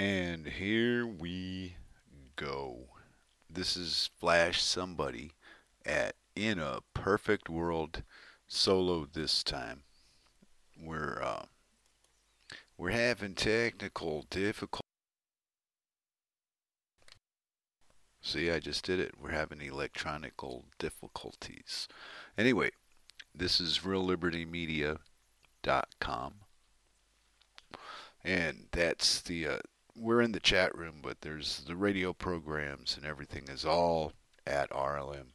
And here we go. This is Flash somebody at In A Perfect World solo this time. We're having technical difficulties. See, I just did it. We're having electronical difficulties. Anyway, this is RealLibertyMedia.com. And that's the, we're in the chat room, but there's the radio programs and everything is all at RLM.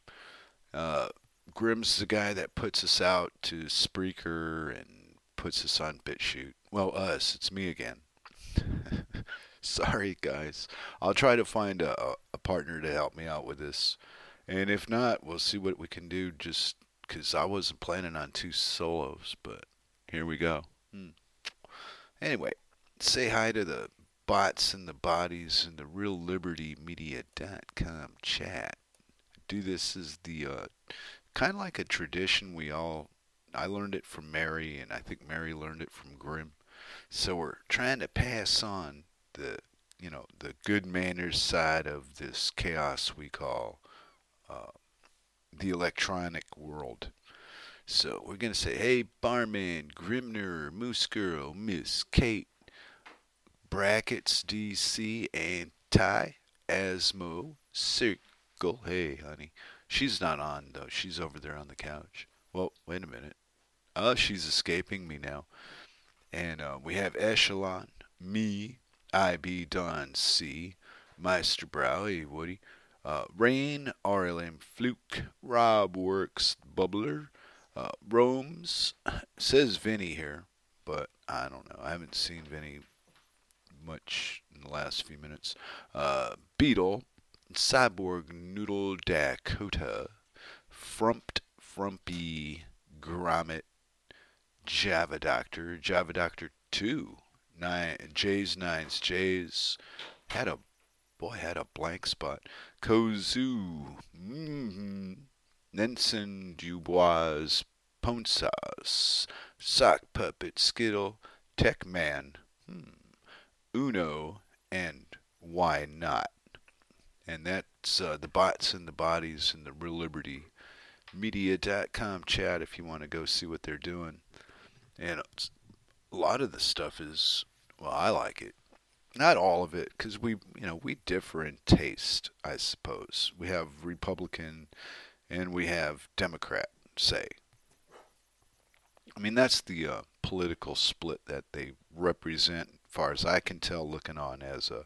Grimm's the guy that puts us out to Spreaker and puts us on BitChute. Well, us, it's me again. Sorry, guys. I'll try to find a partner to help me out with this. And if not, we'll see what we can do, just because I wasn't planning on two solos, but here we go. Anyway, say hi to the bots and the bodies in the RealLibertyMedia.com chat. Do this as the kind of like a tradition we all... I learned it from Mary, and I think Mary learned it from Grimm. So we're trying to pass on the, you know, the good manners side of this chaos we call the electronic world. So we're going to say, hey, Barman, Grimner, Moose Girl, Miss Kate, Brackets, DC, Anti, Asmo, Circle. Hey, honey. She's not on, though. She's over there on the couch. Well, wait a minute. Oh, she's escaping me now. And we have Echelon, me, IB, Don, C, Meister Brow, hey, Woody, Rain, RLM, Fluke, Rob Works, Bubbler, Rome's, says Vinny here, but I don't know. I haven't seen Vinny much in the last few minutes. Beetle, Cyborg, Noodle, Dakota, Frumped, Frumpy, Grommet, Java Doctor, Java Doctor 2, J's, Nines, J's, had a blank spot. Kozu, Nensen, Dubois, Ponsas, Sock Puppet, Skittle, Tech Man, Uno, and Why Not? And that's the bots and the bodies in the RealLibertyMedia.com chat if you want to go see what they're doing. And a lot of the stuff is, well, I like it. Not all of it, because we differ in taste, I suppose. We have Republican... and we have Democrat, say. I mean, that's the political split that they represent, as far as I can tell, looking on as a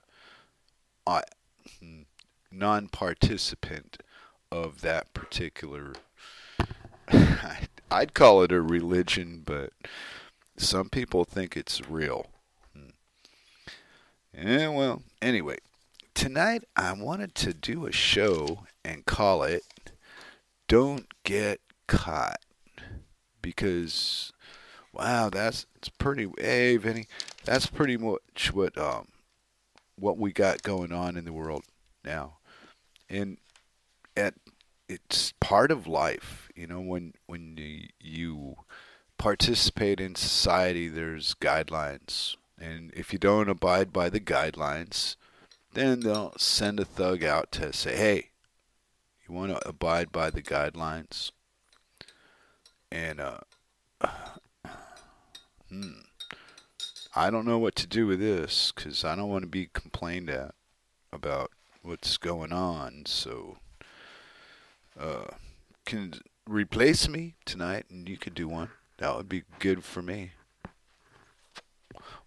non-participant of that particular, I'd call it a religion, but some people think it's real. Yeah, well, anyway, tonight I wanted to do a show and call it Don't Get Caught, because wow, it's pretty. Hey, Vinny, that's pretty much what we got going on in the world now, and it's part of life. You know, when you participate in society, there's guidelines, and if you don't abide by the guidelines, then they'll send a thug out to say, hey. You want to abide by the guidelines, and I don't know what to do with this because I don't want to be complained at about what's going on. So, can replace me tonight, and you could do one. That would be good for me,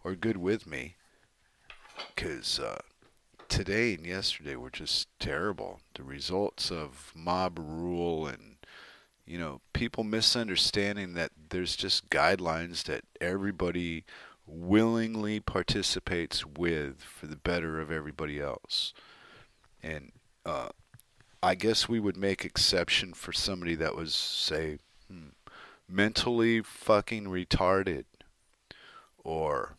or good with me, because today and yesterday were just terrible. The results of mob rule and, you know, people misunderstanding that there's just guidelines that everybody willingly participates with for the better of everybody else. And I guess we would make exception for somebody that was, say, mentally fucking retarded, or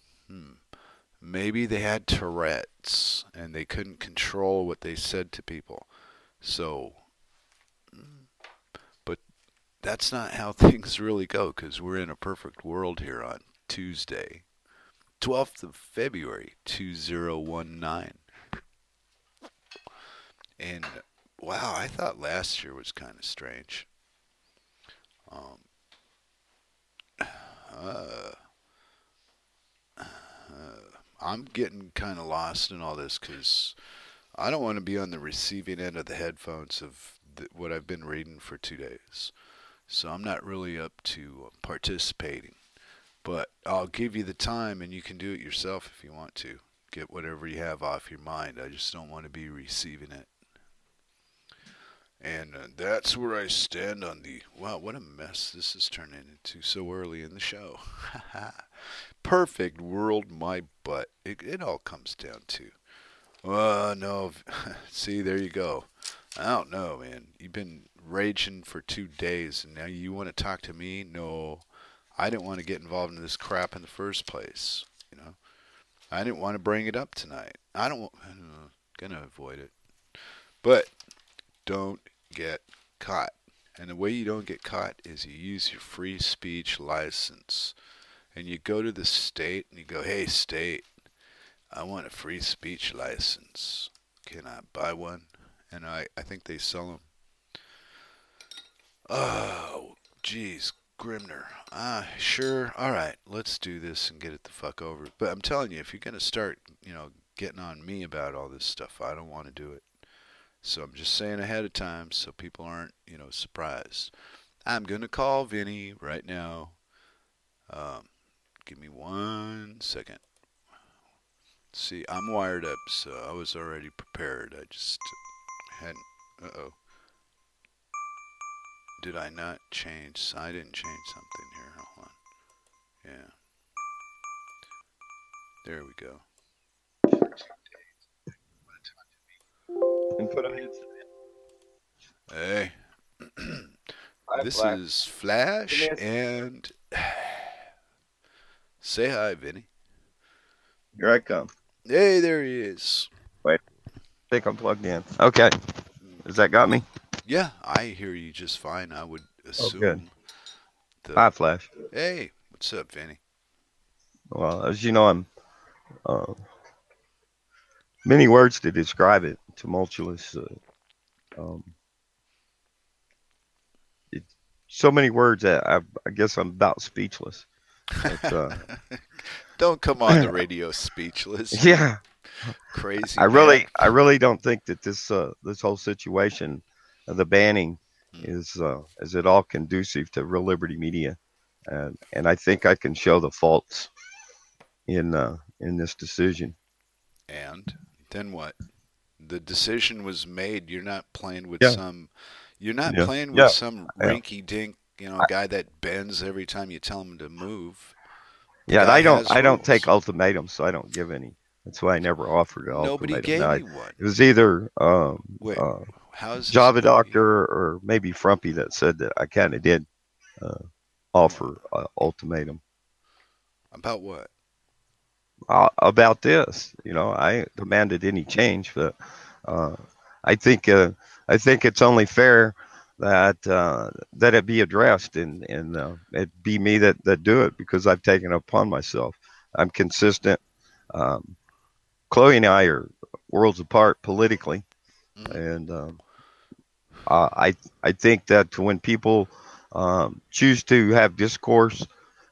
maybe they had Tourette's and they couldn't control what they said to people. So, but that's not how things really go, because we're in a perfect world here on Tuesday, 12th of February, 2019. And wow, I thought last year was kind of strange. I'm getting kind of lost in all this because I don't want to be on the receiving end of the headphones of what I've been reading for 2 days. So I'm not really up to participating. But I'll give you the time and you can do it yourself if you want to. Get whatever you have off your mind. I just don't want to be receiving it. And that's where I stand on the... Wow, what a mess this is turning into so early in the show. Perfect world, my butt. It all comes down to... no. See, there you go. I don't know, man. You've been raging for 2 days, and now you want to talk to me? No. I didn't want to get involved in this crap in the first place, you know. I didn't want to bring it up tonight. I'm gonna avoid it. But don't get caught. And the way you don't get caught is you use your free speech license. And you go to the state and you go, "Hey, state, I want a free speech license. Can I buy one?" And I think they sell them. Oh, geez. Grimner. Sure. All right. Let's do this and get it the fuck over. But I'm telling you, if you're going to start, getting on me about all this stuff, I don't want to do it. So I'm just saying ahead of time so people aren't, surprised. I'm going to call Vinny right now. Give me 1 second. See, I'm wired up, so I was already prepared. I just hadn't. Uh-oh. Did I not change? I didn't change something here. Hold on. Yeah. There we go. Hey. This is Flash and... Say hi, Vinny. Here I come. Hey, there he is. Wait. I think I'm plugged in. Okay. Has that got me? Yeah, I hear you just fine. I would assume. Oh, hi, Flash. Hey, what's up, Vinny? Well, as you know, I'm many words to describe it. Tumultuous. So many words that I guess I'm about speechless. But, don't come on the radio speechless. Yeah, crazy. I really don't think that this whole situation. The banning is at all conducive to Real Liberty Media, and I think I can show the faults in this decision. And then what? The decision was made. You're not playing with some. You're not playing with some rinky dink, guy that bends every time you tell him to move. Yeah, I don't take ultimatums, so I don't give any. That's why I never offered an ultimatum. Nobody gave me one. It was either Java Doctor or maybe Frumpy that said that I kind of did offer an ultimatum. About what? About this. I demanded any change, but I think it's only fair that that it be addressed and it be me that do it because I've taken it upon myself. I'm consistent. Chloe and I are worlds apart politically. And I think that when people choose to have discourse,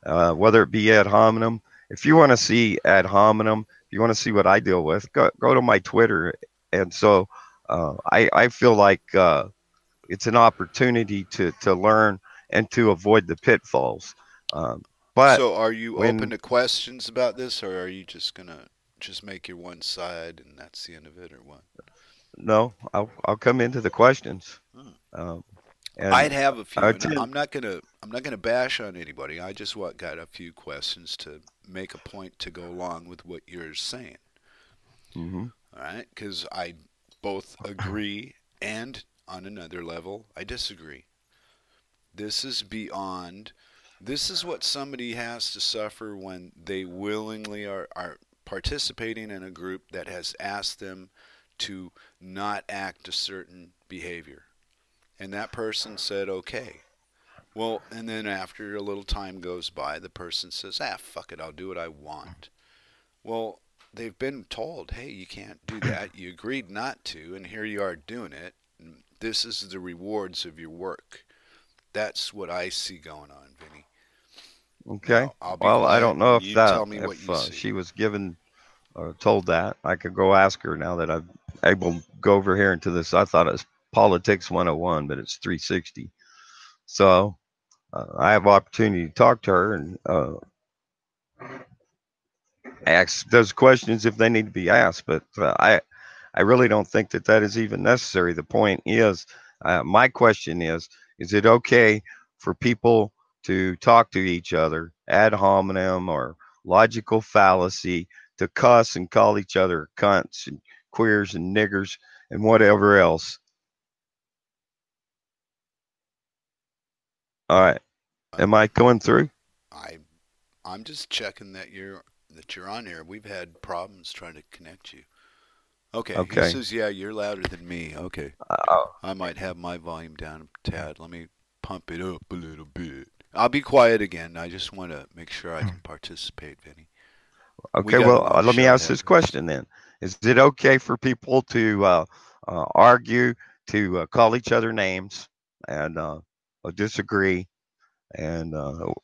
whether it be ad hominem, if you want to see ad hominem, if you want to see what I deal with, go to my Twitter. And so I feel like it's an opportunity to learn and to avoid the pitfalls. But so are you open to questions about this, or are you just going to just make your one side and that's the end of it, or what? No, I'll come into the questions. I'd have a few. I'm not gonna bash on anybody. I just got a few questions to make a point to go along with what you're saying. Mm-hmm. All right, because I both agree and on another level I disagree. This is beyond. This is what somebody has to suffer when they willingly are participating in a group that has asked them to not act a certain behavior. And that person said, okay. Well, and then after a little time goes by, the person says, fuck it, I'll do what I want. Well, they've been told, hey, you can't do that. You agreed not to, and here you are doing it. This is the rewards of your work. That's what I see going on, Vinny. Okay. Now, well, I don't know if you that if she was given told that. I could go ask her now that I'm able to go over here into this. I thought it was politics 101, but it's 360. So I have opportunity to talk to her and ask those questions if they need to be asked. But I really don't think that that is even necessary. The point is, my question is it okay for people to talk to each other, ad hominem or logical fallacy, to cuss and call each other cunts and queers and niggers and whatever else? All right. Am I going through? I'm just checking that you're on here. We've had problems trying to connect you. Okay. Okay. He says, yeah, you're louder than me. Okay. I might have my volume down a tad. Let me pump it up a little bit. I'll be quiet again. I just want to make sure I can participate, Vinny. Okay. Well, let me ask this question then. Is it okay for people to argue, to call each other names and disagree? And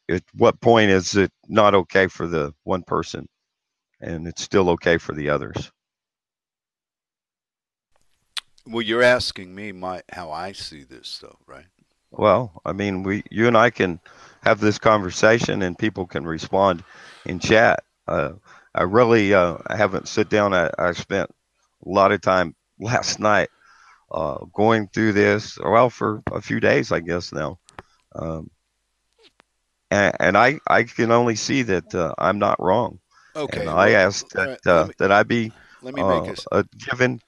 at what point is it not okay for the one person and it's still okay for the others? Well, you're asking me how I see this, though, right? Well, I mean, you and I can have this conversation and people can respond in chat. I really haven't sit down. I spent a lot of time last night going through this, well, for a few days, I guess, now. And I can only see that I'm not wrong. Okay. And I asked that, that I be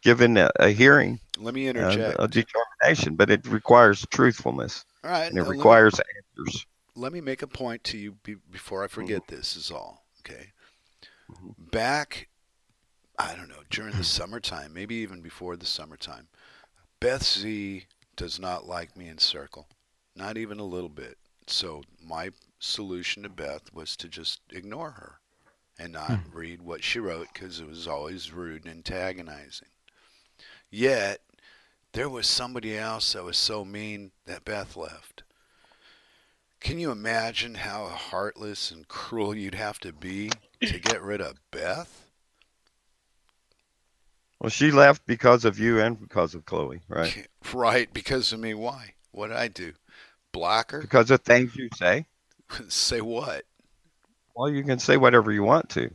given a hearing. Let me interject. A determination, but it requires truthfulness. All right. And it requires answers. Let me make a point to you before I forget. This is all. Okay. Back, I don't know, during the summertime, maybe even before the summertime, Beth Z does not like me in Circle. Not even a little bit. So my solution to Beth was to just ignore her and not read what she wrote because it was always rude and antagonizing. Yet, there was somebody else that was so mean that Beth left. Can you imagine how heartless and cruel you'd have to be to get rid of Beth? Well, she left because of you and because of Chloe, right? Right, because of me. Why? What did I do? Block her? Because of things you say. Say what? Well, you can say whatever you want to.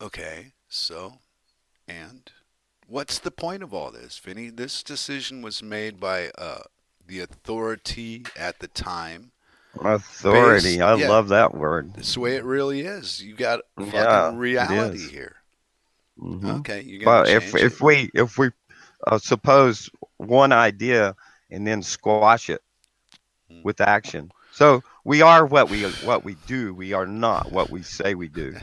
Okay, so, and what's the point of all this, Vinny? This decision was made by the authority at the time. Authority, based, I love that word. This way it really is. You got fucking reality here. Okay, you got. Well, if we suppose one idea and then squash it with action. So we are what we do. We are not what we say we do.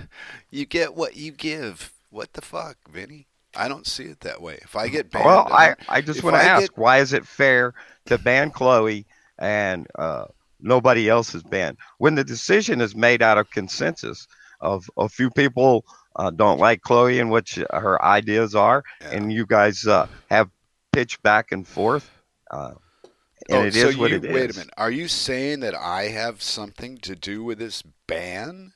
You get what you give. What the fuck, Vinny? I don't see it that way. If I get banned, well, I just want to ask, why is it fair to ban Chloe and nobody else is banned when the decision is made out of consensus of a few people don't like Chloe and what her ideas are, and you guys have pitched back and forth. And it is what it is. Wait a minute. Are you saying that I have something to do with this ban?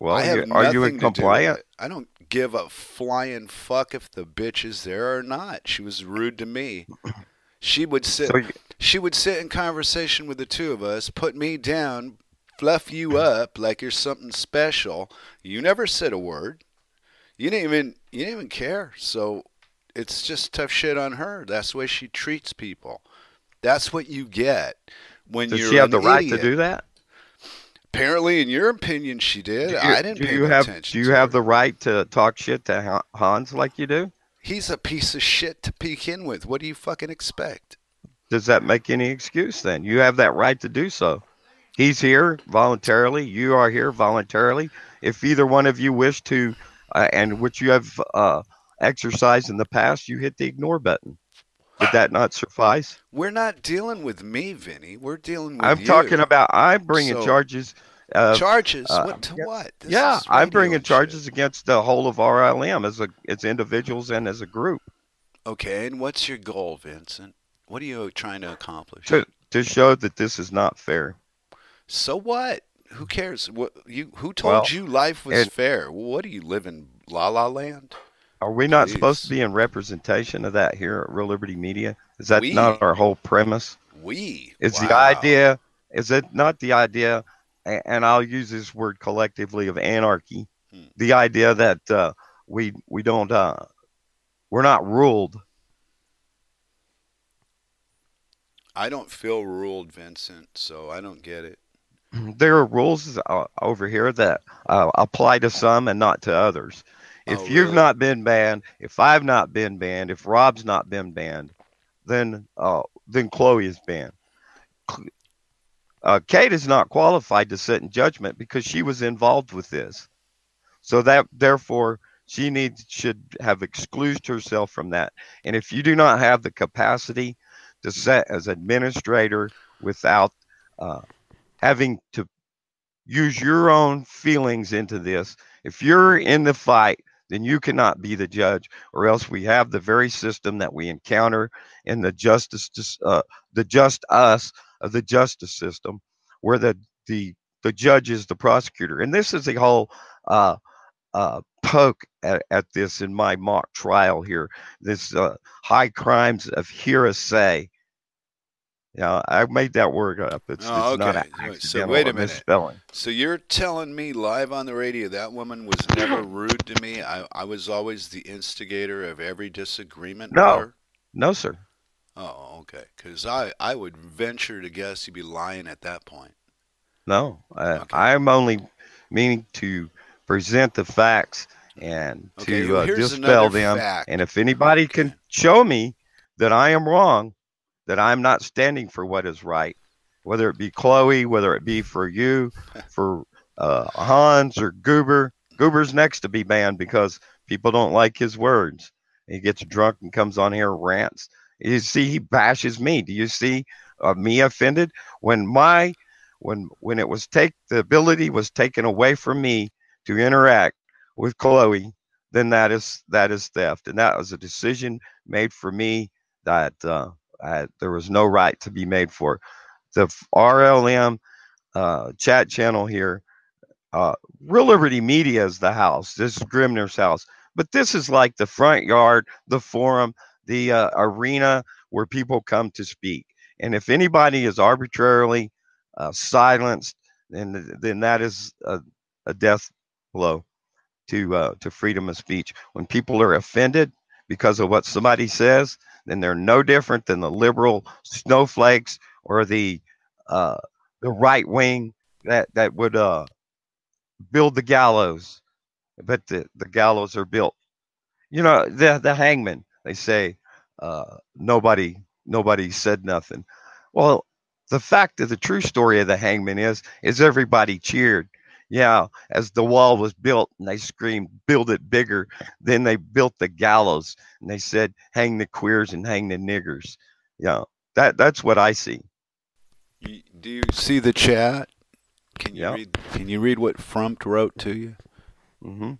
Well, are you in compliance? I don't give a flying fuck if the bitch is there or not. She was rude to me. She would sit in conversation with the two of us, put me down, fluff you up like you're something special. You never said a word. You didn't even care. So it's just tough shit on her. That's the way she treats people. That's what you get when you're an idiot. Does she have the right to do that? Apparently, in your opinion, she did. I didn't pay attention. Do you have the right to talk shit to Hans like you do? He's a piece of shit to begin with. What do you fucking expect? Does that make any excuse then? You have that right to do so. He's here voluntarily. You are here voluntarily. If either one of you wish to, and which you have exercised in the past, you hit the ignore button. Did that not suffice? We're not dealing with me, Vinny. We're dealing with you. I'm talking about I'm bringing charges Charges? What? To what? This yeah, I'm bringing charges against the whole of RLM as individuals and as a group. Okay, and what's your goal, Vincent? What are you trying to accomplish? To show that this is not fair. So what? Who cares? What you? Who told you life was fair? What do you live in, La La Land? Are we not supposed to be in representation of that here at Real Liberty Media? Is that not our whole premise? The idea? Is it not the idea? And I'll use this word collectively of anarchy. The idea that we don't we're not ruled. I don't feel ruled, Vincent. So I don't get it. There are rules over here that apply to some and not to others. If you've not been banned, if I've not been banned, if Rob's not been banned, then Chloe is banned. Kate is not qualified to sit in judgment because she was involved with this. So that therefore she should have excused herself from that. And if you do not have the capacity to sit as administrator without having to use your own feelings into this, if you're in the fight, then you cannot be the judge, or else we have the very system that we encounter in the justice system, where the judge is the prosecutor. And this is a whole poke at this in my mock trial here, this high crimes of hearsay. Yeah, I made that word up. It's not an accidental so wait a minute. Misspelling. So you're telling me live on the radio that woman was never rude to me? I was always the instigator of every disagreement? No, with her? No, sir. Oh, okay. Because I would venture to guess you'd be lying at that point. No, okay. I'm only meaning to present the facts and to dispel them. And if anybody can show me that I am wrong, that I'm not standing for what is right, whether it be Chloe, whether it be for you, for Hans or Goober. Goober's next to be banned because people don't like his words. He gets drunk and comes on here and rants. You see, he bashes me. Do you see me offended? When it was the ability was taken away from me to interact with Chloe, then that is theft. And that was a decision made for me that, there was no right to be made for. The RLM chat channel here, Real Liberty Media is the house. This is Grimner's house. But this is like the front yard, the forum, the arena where people come to speak. And if anybody is arbitrarily silenced, then that is a death blow to freedom of speech. When people are offended because of what somebody says, then they're no different than the liberal snowflakes or the right wing that would build the gallows. But the gallows are built. You know, the hangman, they say, nobody said nothing. Well, the fact of the true story of the hangman is everybody cheered. Yeah, as the wall was built and they screamed, build it bigger. Then they built the gallows and they said, hang the queers and hang the niggers. Yeah, that's what I see. Do you see the chat? Can you read? Can you read what Frumpt wrote to you? Mm-hmm.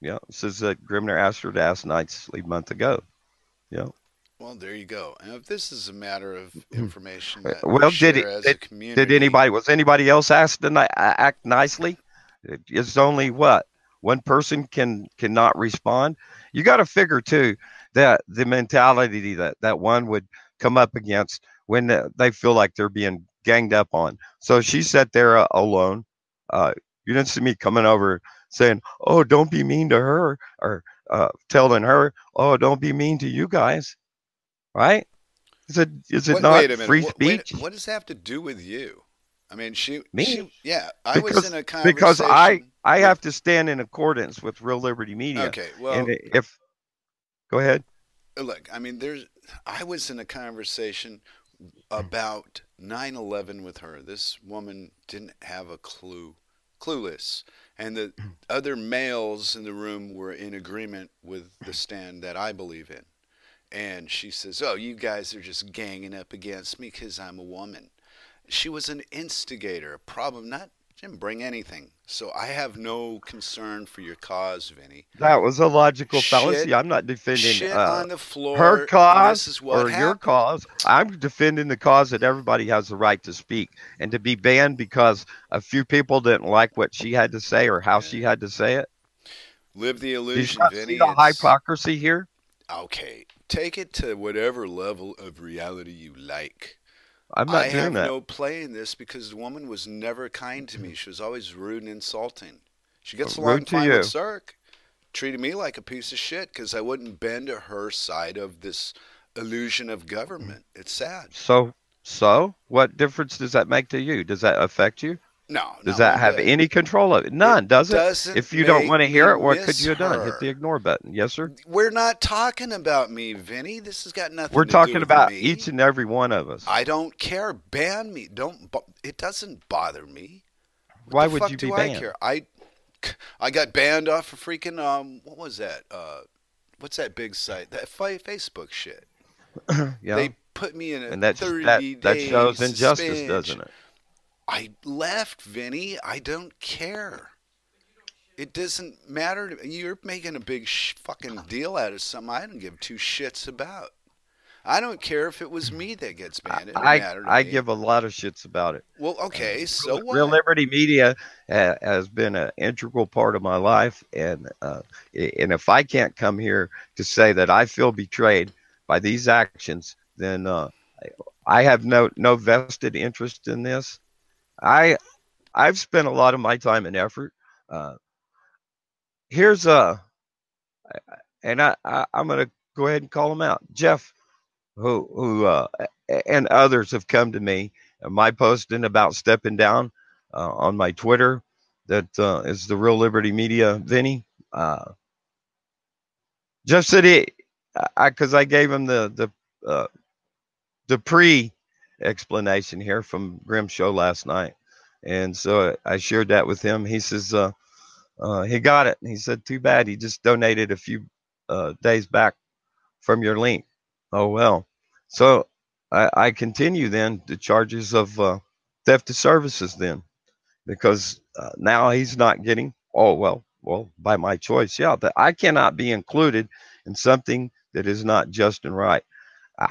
Yeah, it says that Grimner asked her to ask Knights a month ago. Yeah. Well, there you go. And if this is a matter of information that we share as a community, was anybody else asked to act nicely? It's only one person cannot respond. You got to figure too that the mentality that one would come up against when they feel like they're being ganged up on. So she sat there alone. You didn't see me coming over saying, "Oh, don't be mean to her," or telling her, "Oh, don't be mean to you guys." Right? Is it not free speech? What does that have to do with you? I mean, I was in a conversation. Because I have to stand in accordance with Real Liberty Media. Okay, well. And go ahead. Look, I mean, I was in a conversation about 9/11 with her. This woman didn't have a clue. Clueless. And the other males in the room were in agreement with the stand that I believe in. And she says, "Oh, you guys are just ganging up against me because I'm a woman." she was an instigator, a problem. She didn't bring anything. So I have no concern for your cause, Vinny. That was a logical fallacy. I'm not defending shit on the floor, her cause or happened. Your cause. I'm defending the cause that everybody has the right to speak and to be banned because a few people didn't like what she had to say or how she had to say it. Live the illusion, Vinny. Did you see the hypocrisy here? Okay. Take it to whatever level of reality you like. I'm not doing that. I have no play in this because the woman was never kind to me. She was always rude and insulting. She gets along fine with Cirque. Treated me like a piece of shit because I wouldn't bend to her side of this illusion of government. It's sad. So what difference does that make to you? Does that affect you? No. Does that have any control of it? None, does it? If you don't want to hear it, what could you have done? Hit the ignore button. Yes, sir? We're not talking about me, Vinny. This has got nothing to do with me. We're talking about each and every one of us. I don't care. Ban me. Don't. It doesn't bother me. Why would you be banned? I care? I got banned off of freaking, what was that? What's that big site? That Facebook shit. Yeah. They put me in a 30-day suspension. That shows injustice, doesn't it? I left, Vinny. I don't care. It doesn't matter to me. You're making a big fucking deal out of something I don't give two shits about. I don't care if it was me that gets banned. It doesn't matter to me. I give a lot of shits about it. Well, okay, so what? Real Liberty Media has been an integral part of my life, and if I can't come here to say that I feel betrayed by these actions, then I have no vested interest in this. I've spent a lot of my time and effort. Here's I'm going to go ahead and call him out. Jeff, who and others have come to me. My posting about stepping down on my Twitter, that is the Real Liberty Media Vinny. Jeff said it because I gave him the pre-explanation here from Grimm's show last night, and so I shared that with him. He says he got it. He said, too bad, he just donated a few days back from your link. Oh well. So I continue then the charges of theft of services then, because now he's not getting, oh well by my choice, yeah, but I cannot be included in something that is not just and right.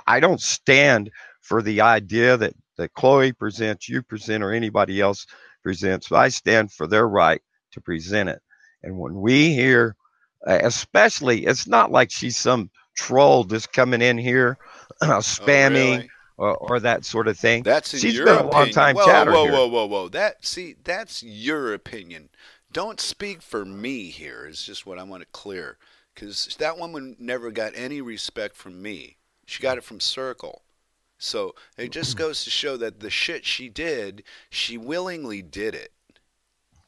I don't stand for the idea that Chloe presents, you present, or anybody else presents. But I stand for their right to present it. And when we hear, especially, it's not like she's some troll just coming in here, spamming, oh, really? or that sort of thing. That's she's your been a long time chatter. Whoa. That's your opinion. Don't speak for me here. It's just what I want to clear, because that woman never got any respect from me. She got it from Circle. So it just goes to show that the shit she did, she willingly did it.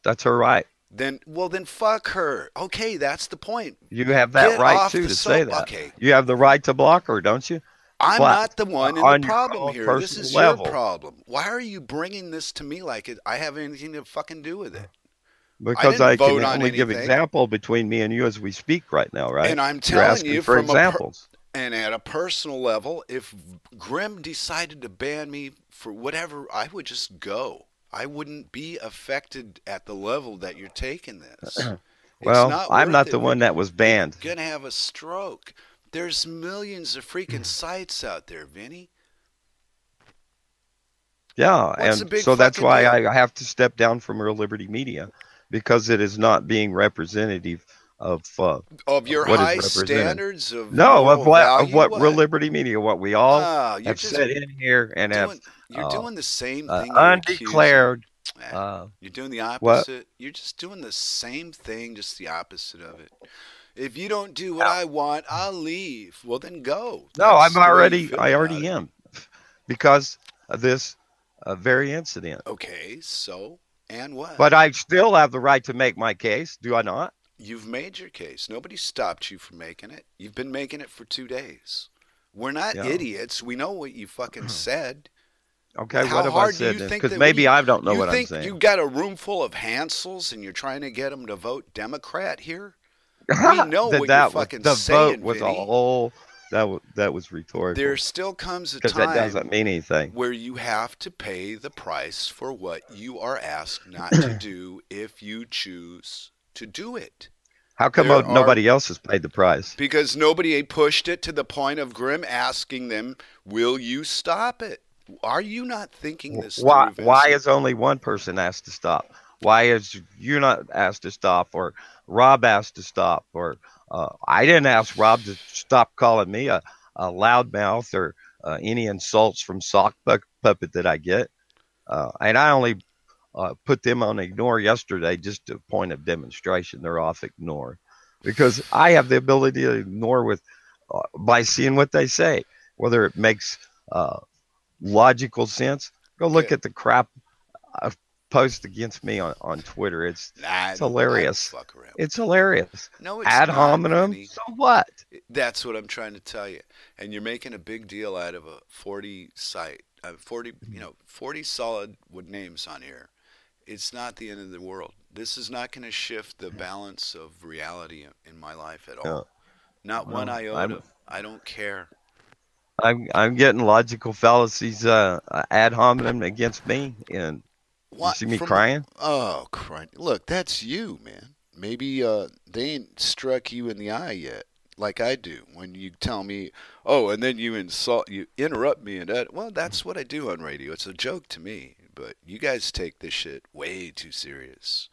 That's her right. Then fuck her. Okay, that's the point. You have that right too to say that. Okay. You have the right to block her, don't you? I'm not the one in the problem here. This is your problem. Why are you bringing this to me like I have anything to fucking do with it? Because I can only give example between me and you as we speak right now, right? And I'm telling you for examples. And at a personal level, if Grimm decided to ban me for whatever, I would just go. I wouldn't be affected at the level that you're taking this. Well, I'm not the one that was banned. You're going to have a stroke. There's millions of freaking sites out there, Vinny. Yeah, and so that's why I have to step down from Real Liberty Media, because it is not being representative of your high standards of what Real Liberty Media, what we all have said in here, and you're doing the same thing. Undeclared. You're doing the opposite. You're just doing the same thing, just the opposite of it. If you don't do what I want, I'll leave. Well, then go. No, I already am, because of this very incident. Okay, so and what? But I still have the right to make my case, do I not? You've made your case. Nobody stopped you from making it. You've been making it for 2 days. We're not idiots. We know what you fucking said. Okay, how what have I said? Because maybe I don't know what I'm saying. You got a room full of Hansels and you're trying to get them to vote Democrat here? We know what you're fucking saying, Vinny. The vote was a whole That was rhetorical. There still comes a time that doesn't mean anything. Where you have to pay the price for what you are asked not to do if you choose to do it. How come nobody else has paid the price? Because nobody pushed it to the point of Grimm asking them, will you stop it? Are you not thinking this through? Why is only one person asked to stop? Why is you not asked to stop, or Rob asked to stop, or I didn't ask Rob to stop calling me a loudmouth or any insults from sock puppet that I get. And I only put them on ignore yesterday just to point of demonstration. They're off ignore because I have the ability to ignore with by seeing what they say, whether it makes logical sense. Go look at the crap I've post against me on Twitter. It's hilarious. It's hilarious. No, it's ad hominem. Really. So what? That's what I'm trying to tell you. And you're making a big deal out of a 40 solid with names on here. It's not the end of the world. This is not going to shift the balance of reality in my life at all. No. Not one iota. I don't care. I'm getting logical fallacies ad hominem against me, and you see me crying? Oh, crying. Look, that's you, man. Maybe they ain't struck you in the eye yet, like I do, when you tell me, oh, and then you interrupt me. Well, that's what I do on radio. It's a joke to me, but you guys take this shit way too serious.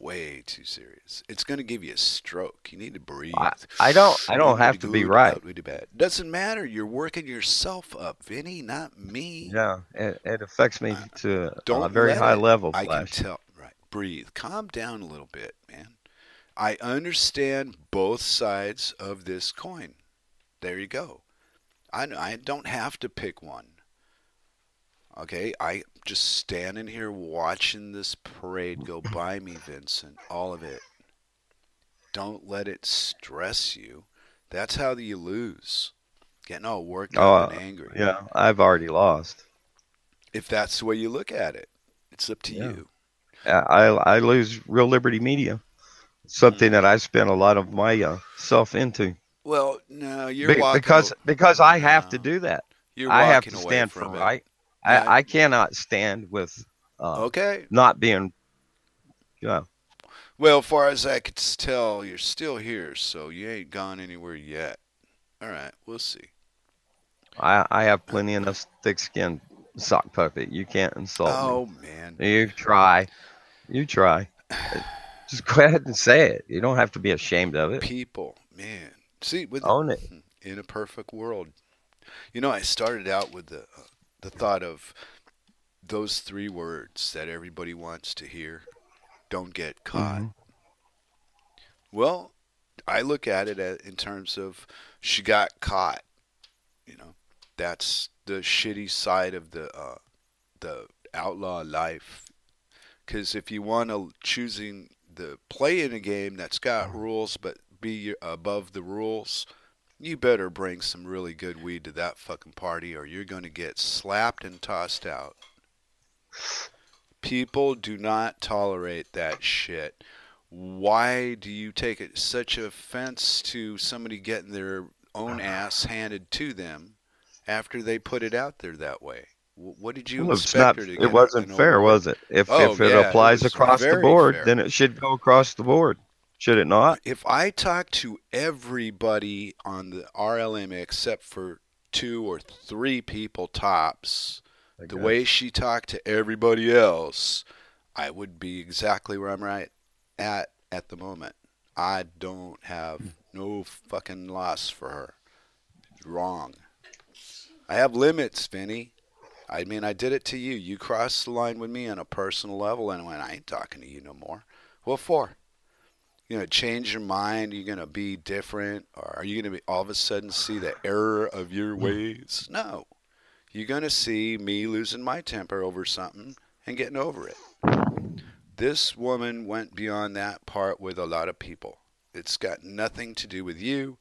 Way too serious. It's going to give you a stroke. You need to breathe. I don't have to be right. Doesn't matter. You're working yourself up, Vinny, not me. Yeah, it affects me to a very high level. I can tell. Right. Breathe. Calm down a little bit, man. I understand both sides of this coin. There you go. I don't have to pick one. Okay, I just standing here watching this parade go by me, Vincent, all of it. Don't let it stress you. That's how you lose. Getting all worked up and angry. Yeah, I've already lost. If that's the way you look at it, it's up to you. I lose Real Liberty Media, something that I spent a lot of my self into. Well, no, you're walking because I have to do that. I have to stand for right. I cannot stand with not being, Well, far as I could tell, you're still here, so you ain't gone anywhere yet. All right, we'll see. I have plenty enough thick-skinned sock puppet. You can't insult me. Oh, man. You try. Just go ahead and say it. You don't have to be ashamed of it. People, man. See, own it. In a perfect world. You know, I started out with the thought of those three words that everybody wants to hear, don't get caught. Well, I look at it in terms of she got caught. You know, that's the shitty side of the outlaw life. Because if you want to choosing the play in a game that's got rules but be above the rules, you better bring some really good weed to that fucking party or you're going to get slapped and tossed out. People do not tolerate that shit. Why do you take it such offense to somebody getting their own ass handed to them after they put it out there that way? What did you expect her to get? It wasn't fair, was it? If it applies across the board, then it should go across the board. Should it not? If I talk to everybody on the RLM except for 2 or 3 people tops, the way she talked to everybody else, I would be exactly where I'm right at the moment. I don't have no fucking loss for her. Wrong. I have limits, Vinny. I mean, I did it to you. You crossed the line with me on a personal level and I went, I ain't talking to you no more. What for? You know, change your mind. Are you going to be different? Or are you going to be all of a sudden see the error of your ways? No. You're going to see me losing my temper over something and getting over it. This woman went beyond that part with a lot of people. It's got nothing to do with you.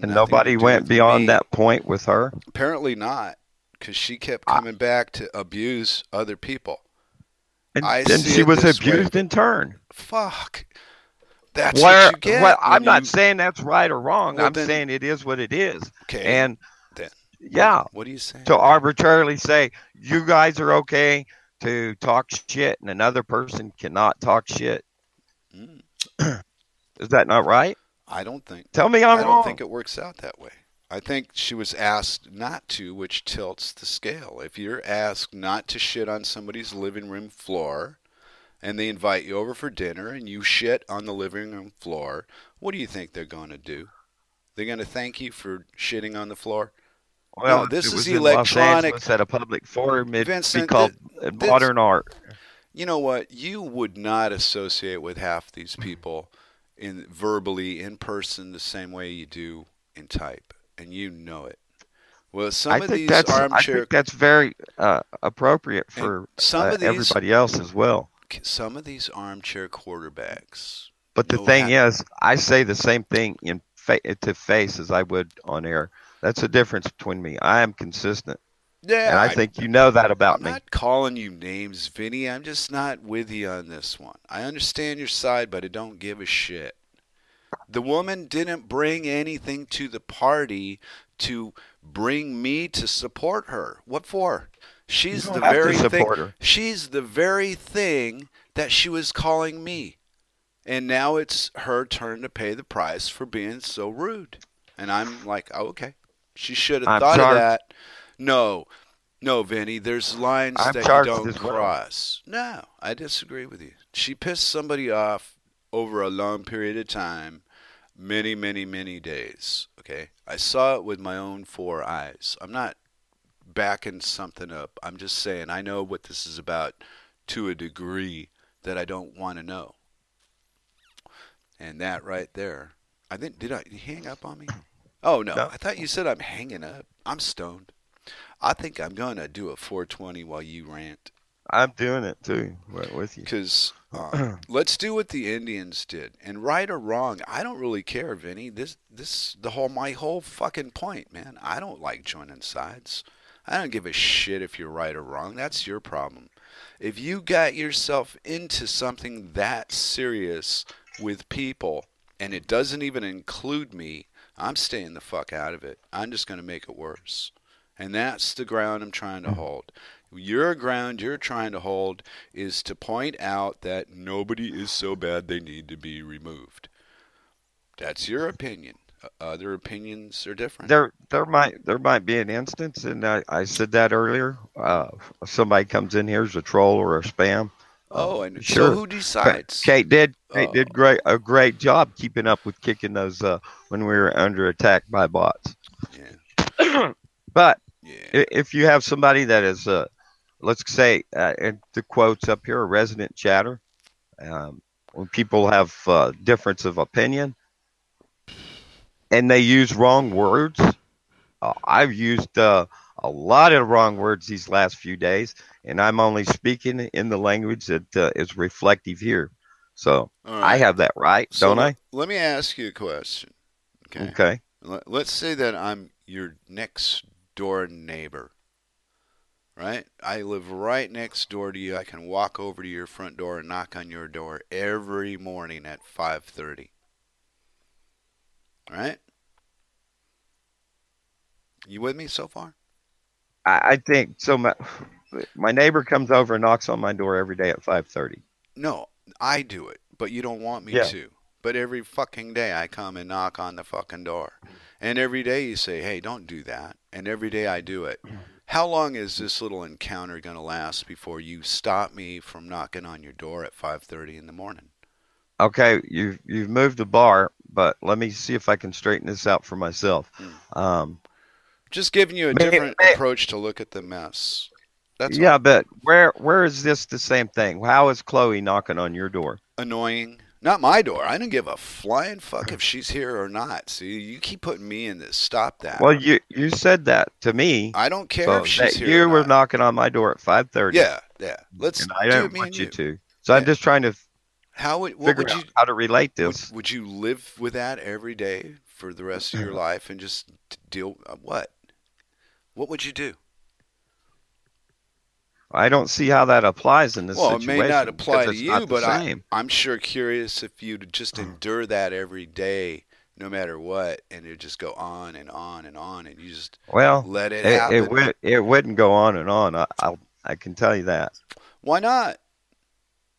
And nobody went beyond that point with her? Apparently not, because she kept coming back to abuse other people. And she was abused in turn. Fuck. That's what you get. I'm not saying that's right or wrong. Well, I'm saying it is what it is. Okay. And then, yeah. What are you saying? To arbitrarily say, you guys are okay to talk shit and another person cannot talk shit. Mm. Is that not right? I don't think. Tell me I'm wrong. I don't think it works out that way. I think she was asked not to, which tilts the scale. If you're asked not to shit on somebody's living room floor and they invite you over for dinner and you shit on the living room floor, what do you think they're going to do? They're going to thank you for shitting on the floor? Well, no, this is electronic. It was in Los Angeles at a public forum. It'd be called modern art. You know what? You would not associate with half these people verbally, in person, the same way you do in type. And you know it. Well, some of these armchair... I think that's very appropriate for everybody else as well. Some of these armchair quarterbacks... But the thing is, I say the same thing to face as I would on air. That's the difference between me. I am consistent. Yeah, and I think you know that about me. I'm not calling you names, Vinny. I'm just not with you on this one. I understand your side, but I don't give a shit. The woman didn't bring anything to the party to bring me to support her. What for? She's the very thing that she was calling me. And now it's her turn to pay the price for being so rude. And I'm like, oh, okay. She should have thought of that. No. No, Vinny, there's lines that you don't cross. No, I disagree with you. She pissed somebody off over a long period of time, many, many, many days, okay? I saw it with my own four eyes. I'm not backing something up. I'm just saying I know what this is about to a degree that I don't want to know. And that right there, I think, did you hang up on me? Oh, no. I thought you said I'm hanging up. I'm stoned. I think I'm going to do a 420 while you rant. I'm doing it, too, right with you. Because let's do what the Indians did. And right or wrong, I don't really care, Vinny. My whole fucking point, man. I don't like joining sides. I don't give a shit if you're right or wrong. That's your problem. If you got yourself into something that serious with people, and it doesn't even include me, I'm staying the fuck out of it. I'm just going to make it worse. And that's the ground I'm trying to hold. Your ground you're trying to hold is to point out that nobody is so bad they need to be removed. That's your opinion. Other opinions are different. There might be an instance, and I said that earlier. Somebody comes in here as a troll or a spam. Oh, and sure. So who decides? Kate did a great job keeping up with kicking those when we were under attack by bots. Yeah, but. Yeah. If you have somebody that is, let's say, and the quotes up here, a resident chatter, when people have difference of opinion and they use wrong words, I've used a lot of wrong words these last few days, and I'm only speaking in the language that is reflective here. So right. I have that right, so don't I? Let me ask you a question. Okay. Okay. Let's say that I'm your next door neighbor, right? I live right next door to you. I can walk over to your front door and knock on your door every morning at 5:30, right? You with me so far? I think so. My neighbor comes over and knocks on my door every day at 5:30. No, I do it, but you don't want me to. But every fucking day I come and knock on the fucking door. And every day you say, hey, don't do that. And every day I do it. How long is this little encounter going to last before you stop me from knocking on your door at 5:30 in the morning? Okay, you've moved the bar, but let me see if I can straighten this out for myself. Just giving you a different approach to look at the mess. That's all. But where is this the same thing? How is Chloe knocking on your door? Annoying. Not my door. I don't give a flying fuck if she's here or not. See, you keep putting me in this. Stop that. Well, you said that to me. I don't care if she's here. You were knocking on my door at 5:30. Yeah, yeah. Let's. And I don't want you to. So I'm just trying to figure out how to relate this. Would you live with that every day for the rest of your life and just deal? What? What would you do? I don't see how that applies in this situation. Well, it may not apply to you, but I'm sure curious if you'd just endure that every day, no matter what, and it just go on and on and on, and you just let it happen. It wouldn't go on and on. I can tell you that. Why not?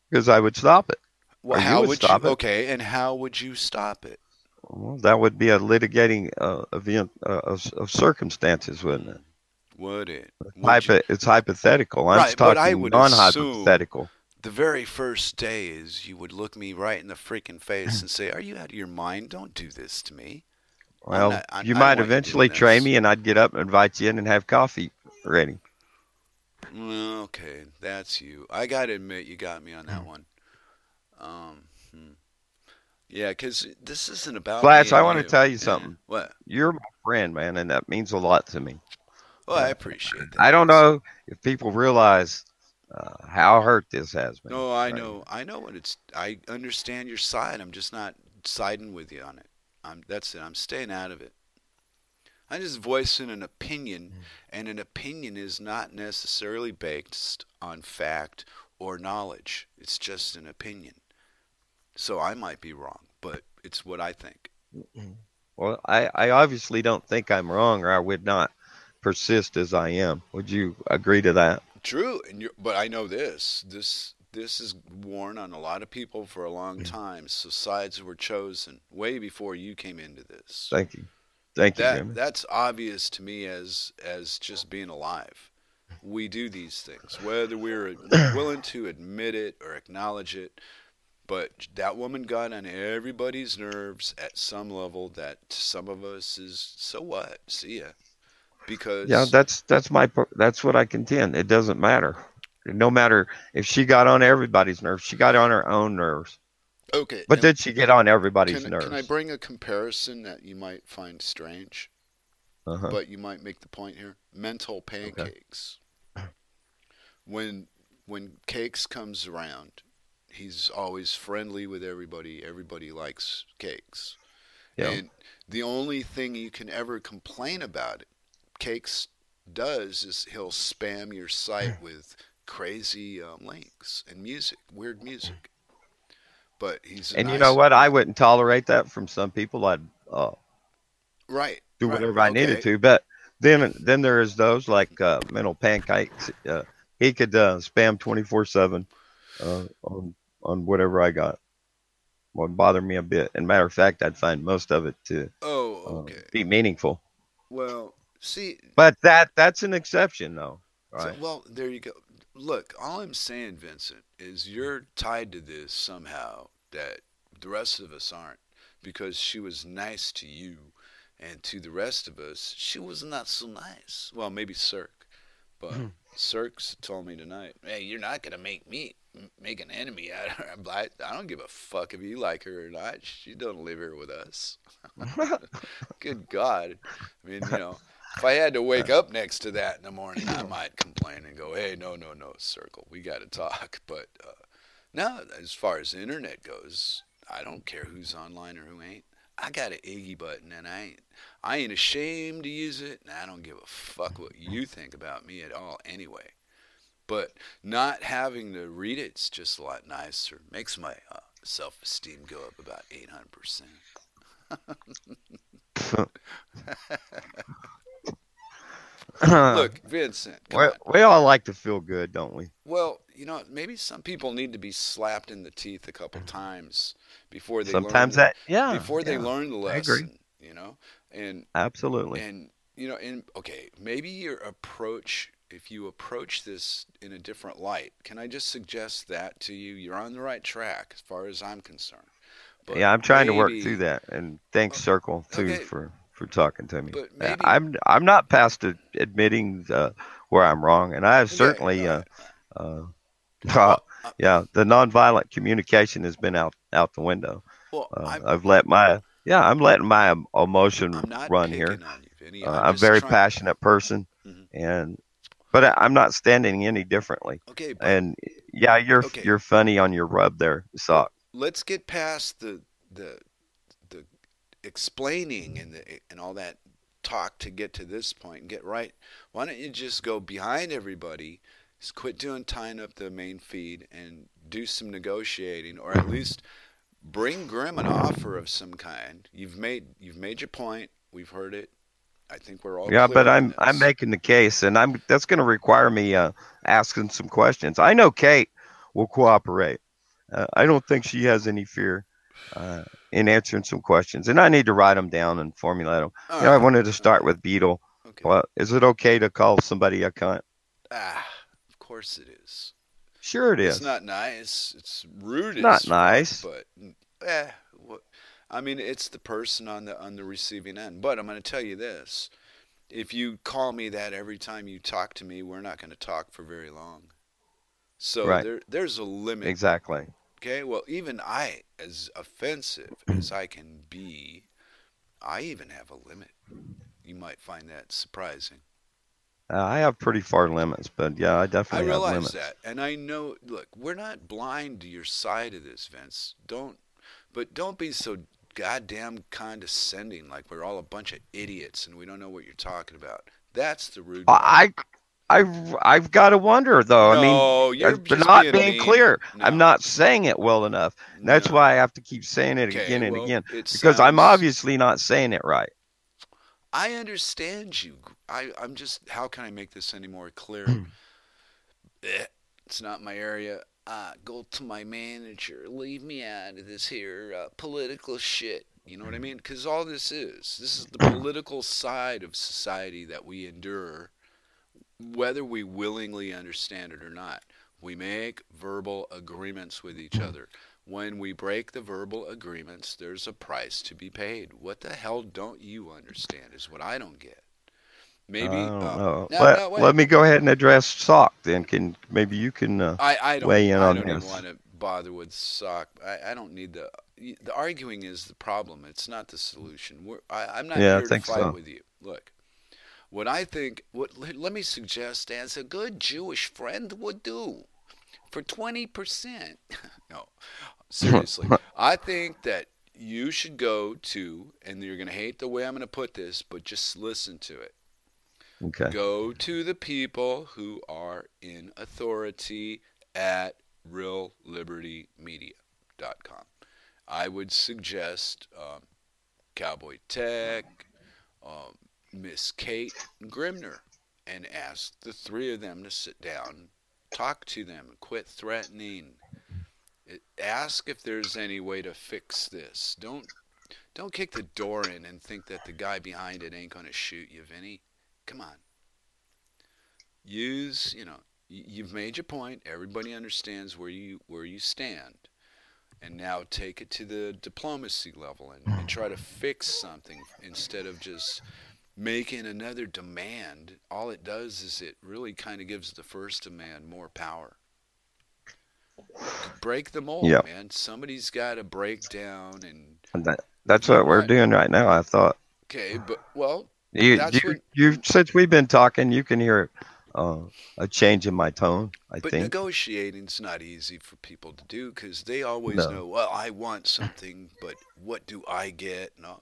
Because I would stop it. Well, how would you? Okay, and how would you stop it? Well, that would be a litigating event of circumstances, wouldn't it? Would it? It's hypothetical. I'm talking non-hypothetical. The very first day is you would look me right in the freaking face and say, "Are you out of your mind? Don't do this to me." Well, you might eventually train me, and I'd get up and invite you in and have coffee ready. Okay, that's you. I gotta admit, you got me on that one. Yeah, because this isn't about Flash. I want to tell you something. What? You're my friend, man, and that means a lot to me. Well, I appreciate that. I don't know if people realize how hurt this has been. No, I know. I know what it's. I understand your side. I'm just not siding with you on it. That's it. I'm staying out of it. I'm just voicing an opinion, and an opinion is not necessarily based on fact or knowledge. It's just an opinion. So I might be wrong, but it's what I think. Well, I obviously don't think I'm wrong, or I would not persist as I am. Would you agree to that? True, and but I know this is worn on a lot of people for a long time. So sides were chosen way before you came into this. Thank you, thank you. That's obvious to me as just being alive. We do these things, whether we're willing to admit it or acknowledge it. But that woman got on everybody's nerves at some level. That some of us is so what? See ya. Because that's what I contend. It doesn't matter. No matter if she got on everybody's nerves, she got on her own nerves. Okay. But did she get on everybody's nerves? Can I bring a comparison that you might find strange? But you might make the point here. Mental Pancakes. Okay. When Cakes comes around, he's always friendly with everybody. Everybody likes Cakes. Yeah. And the only thing you can ever complain about it Cakes does is he'll spam your site with crazy links and music, weird music. But he's and nice, you know what? I wouldn't tolerate that from some people. I'd do whatever I needed to. But then there is those like Mental Pancakes. He could spam 24/7 on whatever I got. Won't bother me a bit. And matter of fact, I'd find most of it to be meaningful. Well. See, but that's an exception, though. Right? So, well, there you go. Look, all I'm saying, Vincent, is you're tied to this somehow that the rest of us aren't, because she was nice to you, and to the rest of us, she was not so nice. Well, maybe Cirque, but Cirque's told me tonight, hey, you're not gonna make me make an enemy out of her. I don't give a fuck if you like her or not. She doesn't live here with us. Good God, I mean, you know. If I had to wake up next to that in the morning, I might complain and go, hey, no, no, no, Circle, we got to talk. But no, as far as the internet goes, I don't care who's online or who ain't. I got an Iggy button, and I ain't ashamed to use it, and I don't give a fuck what you think about me at all anyway. But not having to read it's just a lot nicer. Makes my self-esteem go up about 800%. Look, Vincent. We all like to feel good, don't we? Well, you know, maybe some people need to be slapped in the teeth a couple times before they learn the lesson. I agree. You know, and absolutely, and you know, and okay, maybe your approach, if you approach this in a different light, can I just suggest that to you? You're on the right track, as far as I'm concerned. But yeah, I'm trying to work through that, and thanks, Circle, too, for talking to me. But maybe, I'm not past admitting where I'm wrong, and I have certainly the nonviolent communication has been out the window. Well, I'm letting my emotion run here. I'm a very passionate person, but I'm not standing any differently. Okay, but, and yeah, you're funny on your rub there, sock. Let's get past the explaining and all that talk to get to this point and get right. Why don't you just go behind everybody is quit tying up the main feed and do some negotiating, or at least bring Grimm an offer of some kind. You've made your point. We've heard it. I think we're all. Yeah, but I'm making the case, and that's going to require me asking some questions. I know Kate will cooperate. I don't think she has any fear in answering some questions, and I need to write them down and formulate them. You know, I wanted to start with Beetle. Okay. Well, is it okay to call somebody a cunt? Ah, of course it is. Sure it is. It's not nice. It's rude. It's not nice. But I mean, it's the person on the receiving end. But I'm going to tell you this: if you call me that every time you talk to me, we're not going to talk for very long. So right. there's a limit. Exactly. Okay. Well, even I, as offensive as I can be, I even have a limit. You might find that surprising. I have pretty far limits, but yeah, I definitely have limits. I realize that, and I know. Look, we're not blind to your side of this, Vince. Don't be so goddamn condescending, like we're all a bunch of idiots and we don't know what you're talking about. That's the rude. I've got to wonder though. No, I mean, you're not being clear. No. I'm not saying it well enough. That's why I have to keep saying it again and again because I'm obviously not saying it right. I understand you. I'm just, how can I make this any more clear? It's not my area. Go to my manager. Leave me out of this here political shit. You know what I mean? Because all this is the political side of society that we endure, whether we willingly understand it or not. We make verbal agreements with each other. When we break the verbal agreements, there's a price to be paid. What the hell don't you understand is what I don't get. Maybe let me go ahead and address Sock then. Maybe you can weigh in on this. I don't even want to bother with Sock. I don't need the arguing is the problem. It's not the solution. I'm not here to fight with you. Look, what I think, let me suggest as a good Jewish friend would do for 20%. No. Seriously, I think that you should go to, and you're going to hate the way I'm going to put this, but just listen to it. Okay. Go to the people who are in authority at RealLibertyMedia.com. I would suggest Cowboy Tech, Miss Kate Grimner, and ask the three of them to sit down, talk to them, quit threatening. Ask if there's any way to fix this. Don't kick the door in and think that the guy behind it ain't gonna shoot you, Vinny. Come on. You've made your point. Everybody understands where you stand, and now take it to the diplomacy level and try to fix something instead of just making another demand. All it does is it really kind of gives the first demand more power. Break the mold, man. Somebody's got to break down, and that's what we're doing right now. I thought. Okay, but since we've been talking, you can hear a change in my tone. I think negotiating's not easy for people to do because they always know. Well, I want something, but what do I get? No,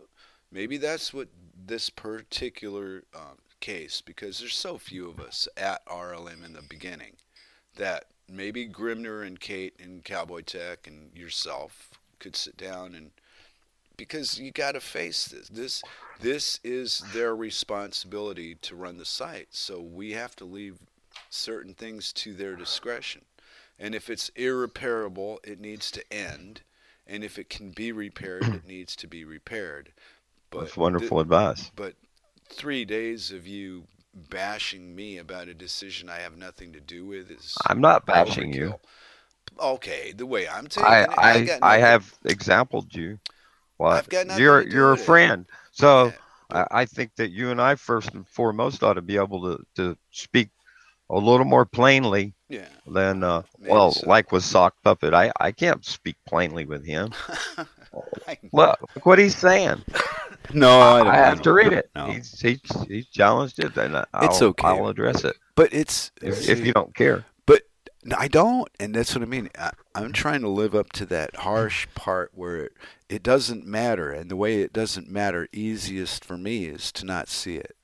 maybe that's what this particular case, because there's so few of us at RLM in the beginning that. Maybe Grimner and Kate and Cowboy Tech and yourself could sit down and because you got to face this. This is their responsibility to run the site. So we have to leave certain things to their discretion. And if it's irreparable, it needs to end. And if it can be repaired, it needs to be repaired. But that's wonderful advice. But 3 days of you bashing me about a decision I have nothing to do with is I'm not bashing you. Okay, the way I'm taking I have exampled you. Well, I've got nothing to do you're with a friend. It. So yeah. I think that you and I first and foremost ought to be able to speak a little more plainly than like with Sock Puppet. I can't speak plainly with him. Look what he's saying. No, I have to read it. No. He's challenged it, and it's okay. I'll address it. But it's if you don't care. But I don't, and that's what I mean. I'm trying to live up to that harsh part where it doesn't matter, and the way it doesn't matter easiest for me is to not see it.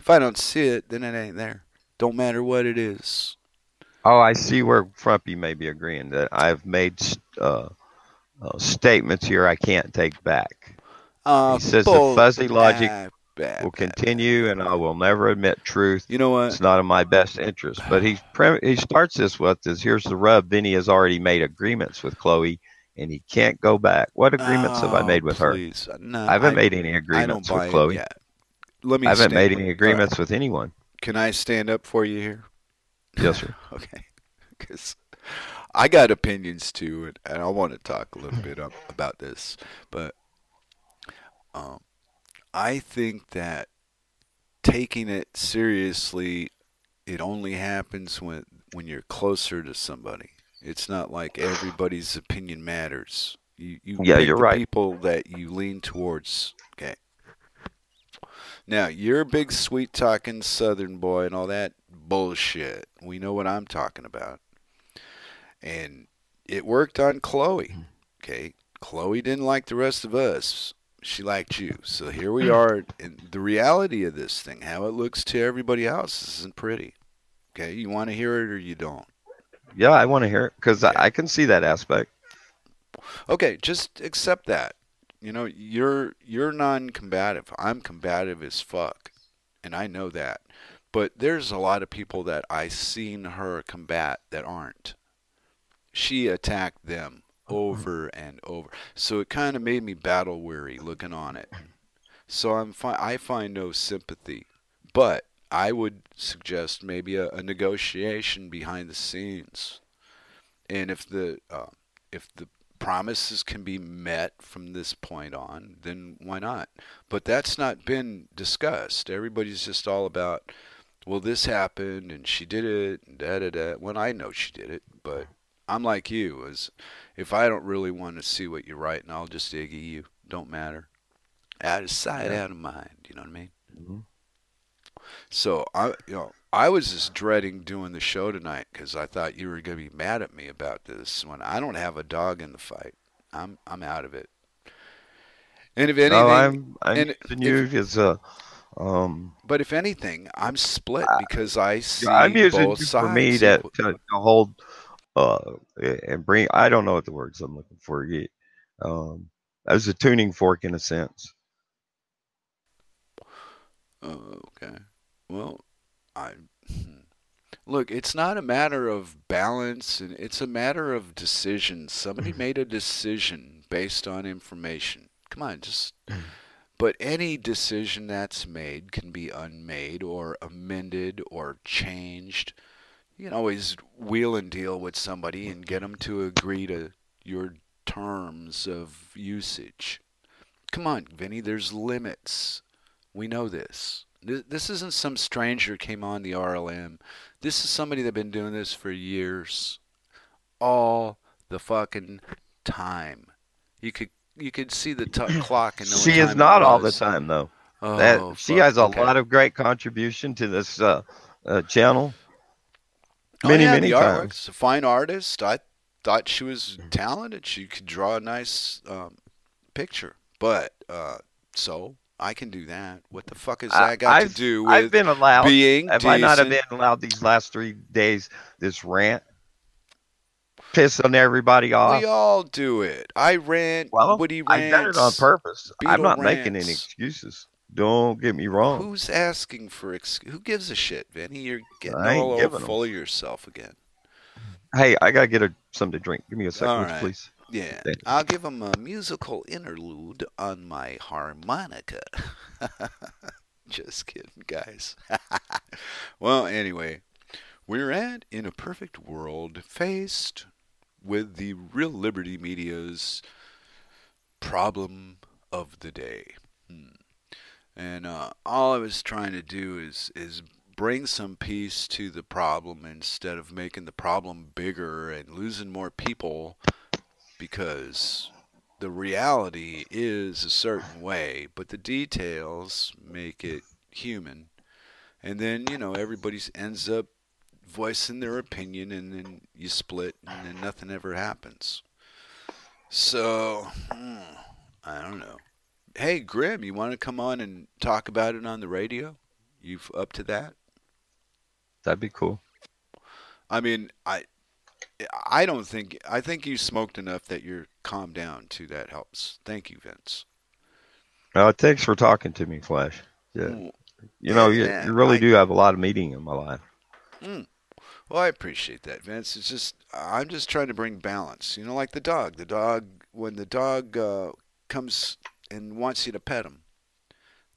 If I don't see it, then it ain't there. Don't matter what it is. Oh, I see where Frumpy may be agreeing that I've made statements here I can't take back. He says the fuzzy logic will continue, and I will never admit truth. You know what? It's not in my best interest. But he starts this with is here's the rub. Vinny has already made agreements with Chloe, and he can't go back. What agreements have I made with her? No, I haven't made any agreements with Chloe. Let me. I haven't made any agreements with anyone. Can I stand up for you here? Yes, sir. Okay, because I got opinions too, and I want to talk a little bit about this. But I think that taking it seriously, it only happens when you're closer to somebody. It's not like everybody's opinion matters. You're right. People that you lean towards. Okay. Now, you're a big sweet-talking southern boy and all that bullshit. We know what I'm talking about. And it worked on Chloe. Okay, Chloe didn't like the rest of us. She liked you. So here we are. And the reality of this thing, how it looks to everybody else, isn't pretty. Okay, you want to hear it or you don't? Yeah, I want to hear it because I can see that aspect. Okay, just accept that. You know, you're non-combative. I'm combative as fuck, and I know that. But there's a lot of people that I seen her combat that aren't. She attacked them over and over. So it kind of made me battle weary looking on it. So I find no sympathy. But I would suggest maybe a negotiation behind the scenes. And if the promises can be met from this point on, then why not? But that's not been discussed. Everybody's just all about, well, this happened and she did it and da-da-da. Well, I know she did it, but I'm like you. If I don't really want to see what you're writing, I'll just dig at you. Don't matter. Out of sight, out of mind. You know what I mean? Mm-hmm. So, I was just dreading doing the show tonight because I thought you were going to be mad at me about this. When I don't have a dog in the fight, I'm out of it. And if anything, no, but if anything, I'm split because I see both sides. For me to hold and bring, I don't know what the words I'm looking for yet. As a tuning fork in a sense. Okay. Well, look, it's not a matter of balance, and it's a matter of decision. Somebody made a decision based on information. Come on, but any decision that's made can be unmade or amended or changed. You can always wheel and deal with somebody and get them to agree to your terms of usage. Come on, Vinny, there's limits. We know this. This isn't some stranger came on the RLM. This is somebody that's been doing this for years, all the fucking time. You could see the clock. And she is not all the time though. Oh, she has a lot of great contribution to this channel. Many times. She's a fine artist. I thought she was talented. She could draw a nice picture, but I can do that. What the fuck has that got to do with being decent? I not have been allowed these last 3 days, this rant? Pissing everybody off. We all do it. I rant. Well, Woody rants. I done it on purpose. Beetle I'm not rants. Making any excuses. Don't get me wrong. Who's asking for excuses? Who gives a shit, Vinny? You're getting all over full of yourself again. Hey, I got to get her something to drink. Give me a second, please. Yeah, I'll give him a musical interlude on my harmonica. Just kidding, guys. Well, anyway, we're at In a Perfect World, faced with the Real Liberty Media's problem of the day. And all I was trying to do is bring some peace to the problem instead of making the problem bigger and losing more people. Because the reality is a certain way, but the details make it human. And then, you know, everybody ends up voicing their opinion, and then you split, and then nothing ever happens. So, I don't know. Hey, Grimm, you want to come on and talk about it on the radio? You up to that? That'd be cool. I mean, I don't think, I think you smoked enough that you're calmed down too. That helps. Thank you, Vince. Thanks for talking to me, Flash. Yeah. Mm. You know, you really do have a lot of meaning in my life. Mm. Well, I appreciate that, Vince. It's just, I'm just trying to bring balance. You know, like the dog. The dog, when the dog comes and wants you to pet him,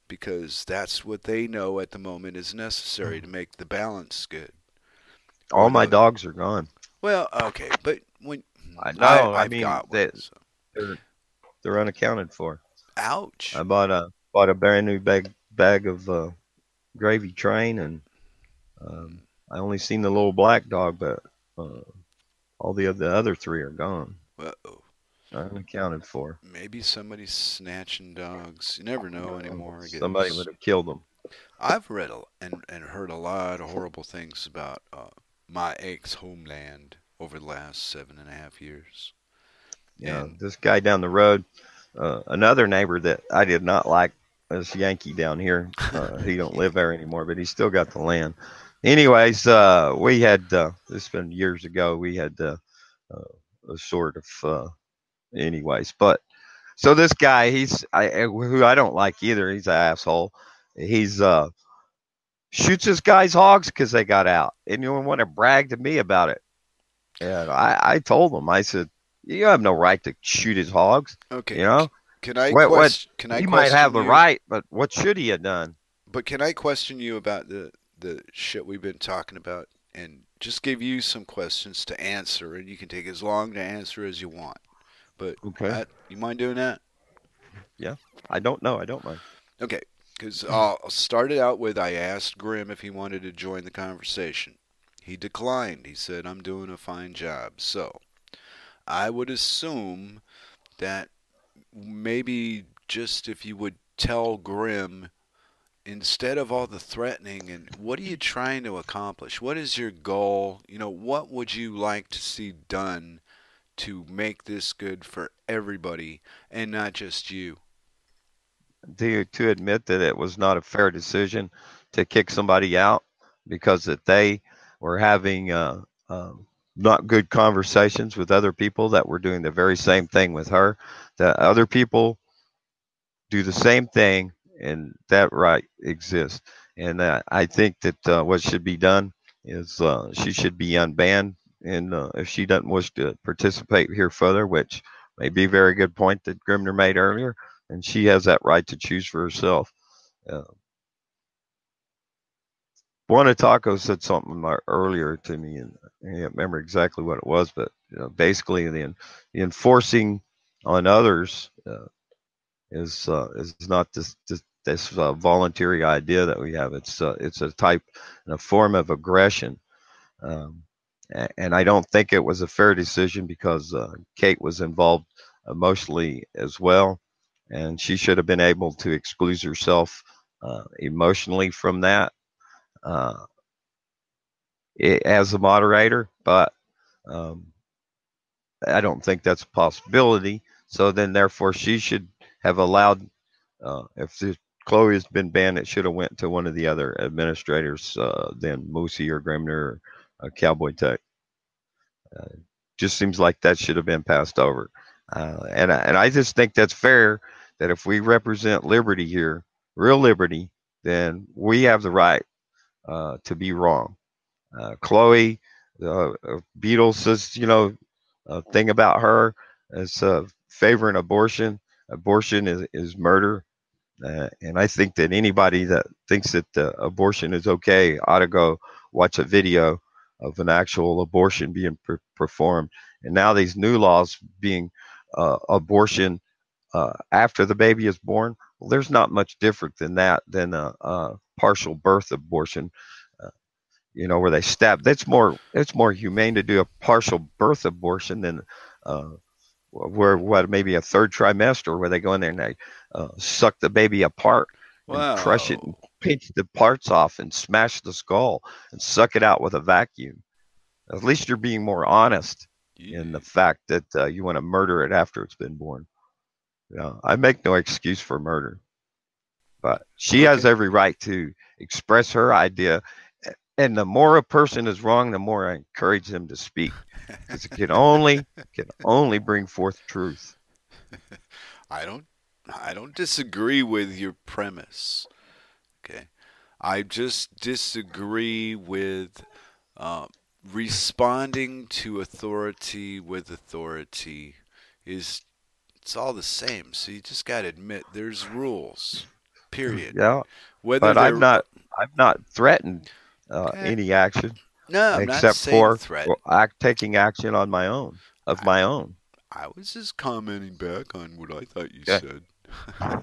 because that's what they know at the moment is necessary to make the balance good. All my dogs are gone. Well, okay, but when I know, I mean, they're unaccounted for. Ouch! I bought a brand new bag of gravy train, and I only seen the little black dog, but all the other three are gone. Whoa. Unaccounted for. Maybe somebody's snatching dogs. You never know anymore. Somebody would have killed them. I've read and heard a lot of horrible things about my ex-homeland over the last 7.5 years. Yeah, and this guy down the road, another neighbor that I did not like, this Yankee down here. He don't live there anymore, but he's still got the land. Anyways, we had, this has been years ago, we had a sort of, anyways, but so this guy, who I don't like either, he's an asshole. He's shoots his guy's hogs because they got out, and you want to brag to me about it. And I told him, I said, you have no right to shoot his hogs. Okay, you know, can I? You might have the right, but what should he have done? But can I question you about the shit we've been talking about, and just give you some questions to answer, and you can take as long to answer as you want. But okay, you mind doing that? Yeah, I don't know. I don't mind. Okay. Because I'll start it out with, I asked Grimm if he wanted to join the conversation. He declined. He said, I'm doing a fine job. So I would assume that maybe just if you would tell Grimm, instead of all the threatening, and what are you trying to accomplish? What is your goal? You know, what would you like to see done to make this good for everybody and not just you? To admit that it was not a fair decision to kick somebody out because that they were having not good conversations with other people that were doing the very same thing with her, that other people do the same thing, and that right exists. And I think that what should be done is she should be unbanned, and if she doesn't wish to participate here further, which may be a very good point that Grimner made earlier, and she has that right to choose for herself. Buona Taco said something earlier to me, and I can't remember exactly what it was, but you know, basically the enforcing on others is not this voluntary idea that we have. It's a type and a form of aggression. And I don't think it was a fair decision because Kate was involved emotionally as well. And she should have been able to exclude herself emotionally from that as a moderator. But I don't think that's a possibility. So then, therefore, she should have allowed, if Chloe has been banned, it should have went to one of the other administrators than Moosey or Grimner or Cowboy Tech. Just seems like that should have been passed over. And I just think that's fair, that if we represent liberty here, real liberty, then we have the right to be wrong. Chloe, the Beatles, you know, thing about her is favoring abortion. Abortion is murder. And I think that anybody that thinks that abortion is okay ought to go watch a video of an actual abortion being performed. And now these new laws being abortion after the baby is born, well, there's not much different than that, than a partial birth abortion, you know, where they stab. It's more humane to do a partial birth abortion than maybe a third trimester, where they go in there and they suck the baby apart and crush it and pinch the parts off and smash the skull and suck it out with a vacuum. At least you're being more honest in the fact that you want to murder it after it's been born. Yeah, I make no excuse for murder, but she has every right to express her idea And the more a person is wrong, the more I encourage them to speak, because it can only bring forth truth. I don't disagree with your premise. Okay, I just disagree with responding to authority with authority. It's all the same. So you just got to admit there's rules. Period. Yeah. But I'm not threatened any action. No, except for taking action on my own I was just commenting back on what I thought you said. I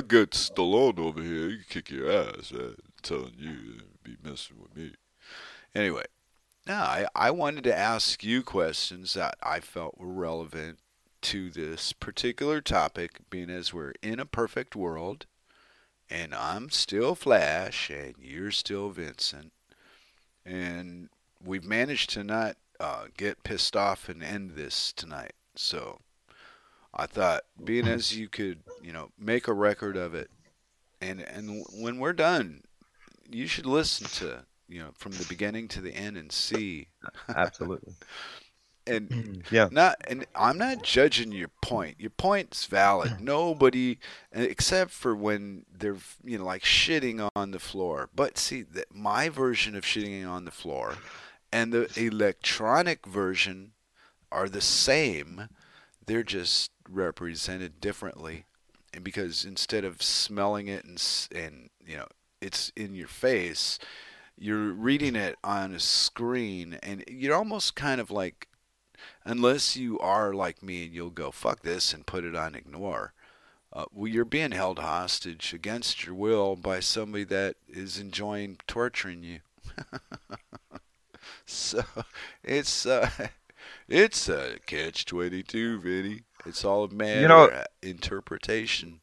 got Stallone over here. You kick your ass. I'm telling you, be messing with me. Anyway, no, I wanted to ask you questions that I felt were relevant to this particular topic, being as we're in a perfect world, and I'm still Flash, and you're still Vincent, and we've managed to not get pissed off and end this tonight. So I thought, being as you could, you know, make a record of it, and when we're done, you should listen to, you know, from the beginning to the end and see. Absolutely. And yeah, I'm not judging your point. Your point's valid. Nobody, except for when they're, you know, like shitting on the floor. But see, that my version of shitting on the floor and the electronic version are the same. They're just represented differently, and because instead of smelling it and you know, it's in your face, you're reading it on a screen, and you're almost kind of like, unless you are like me and you'll go, fuck this, and put it on ignore. Well, you're being held hostage against your will by somebody that is enjoying torturing you. So it's a catch-22, Vinny. It's all a matter, you know, of interpretation.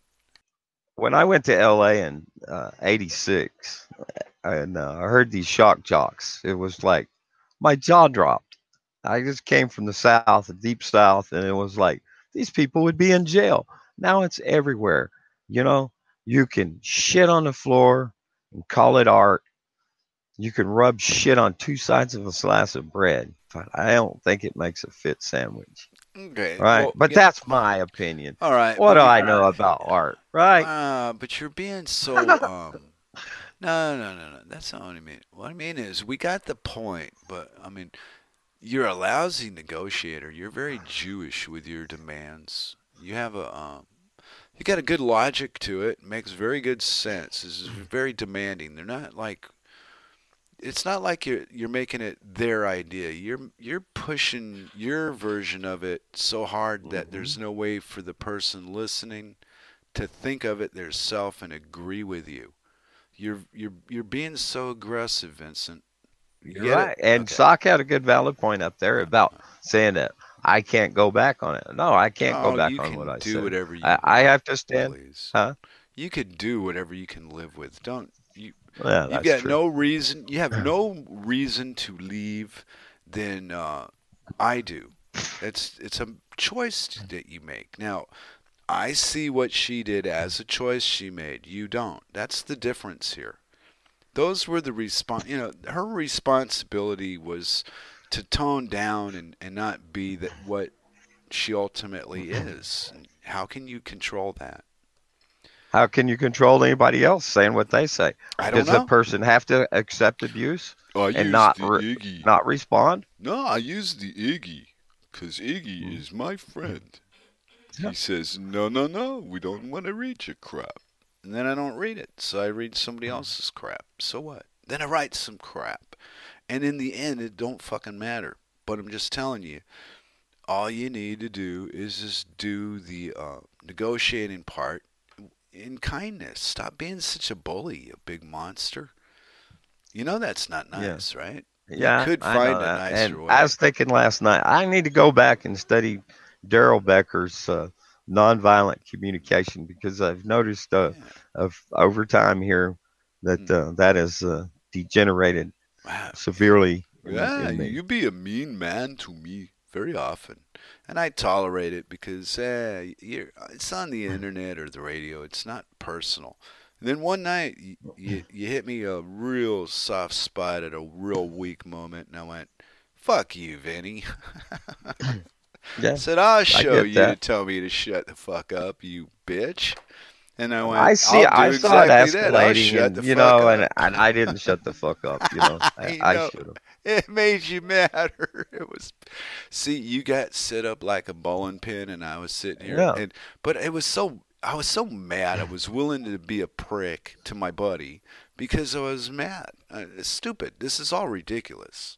When I went to L.A. in '86, and I heard these shock jocks, it was like my jaw dropped. I just came from the South, the deep South, and it was like, these people would be in jail. Now it's everywhere. You know, you can shit on the floor and call it art. You can rub shit on two sides of a slice of bread. But I don't think it makes a fit sandwich. Okay. Right. Well, but yeah, that's my opinion. All right. What do I know about art? Right. But you're being so... No. That's not what I mean. What I mean is, we got the point, but I mean... You're a lousy negotiator. You're very Jewish with your demands. You have a, you got a good logic to it. It makes very good sense. This is very demanding. They're not like, it's not like you're making it their idea. You're pushing your version of it so hard that there's no way for the person listening to think of it theirself and agree with you. You're being so aggressive, Vincent. You're right. And okay. Sock had a good valid point up there about saying that I can't go back on it. No, I can't go back on what I said. You can do whatever you want. I have to stand. Huh? You could do whatever you can live with. Don't you? Yeah, you got no reason. You have no reason to leave than I do. It's a choice that you make. Now, I see what she did as a choice she made. You don't. That's the difference here. Those were the response, you know, her responsibility was to tone down and not be that what she ultimately is. How can you control that? How can you control anybody else saying what they say? I don't know. Does the person have to accept abuse and not respond? No, I use the Iggy because Iggy is my friend. Yeah. He says, no, we don't want to read your crap. And then I don't read it, so I read somebody else's crap. So what? Then I write some crap. And in the end, it don't fucking matter. But I'm just telling you, all you need to do is just do the negotiating part in kindness. Stop being such a bully, you big monster. You know that's not nice, right? Yeah, you could find a nicer way. I was thinking last night, I need to go back and study Daryl Becker's... nonviolent communication, because I've noticed over time here that that has degenerated severely. Yeah, you be a mean man to me very often, and I tolerate it because it's on the internet or the radio. It's not personal. Then one night, you hit me a real soft spot at a real weak moment, and I went, fuck you, Vinny. Yeah, I said, I'll show you that. To tell me to shut the fuck up, you bitch. And I went, I saw it escalating, and I didn't shut the fuck up. You know, I should have. It made you madder. It was, see, you got set up like a bowling pin, and I was sitting here. Yeah. But it was so, I was so mad. I was willing to be a prick to my buddy because I was mad. It's stupid. This is all ridiculous.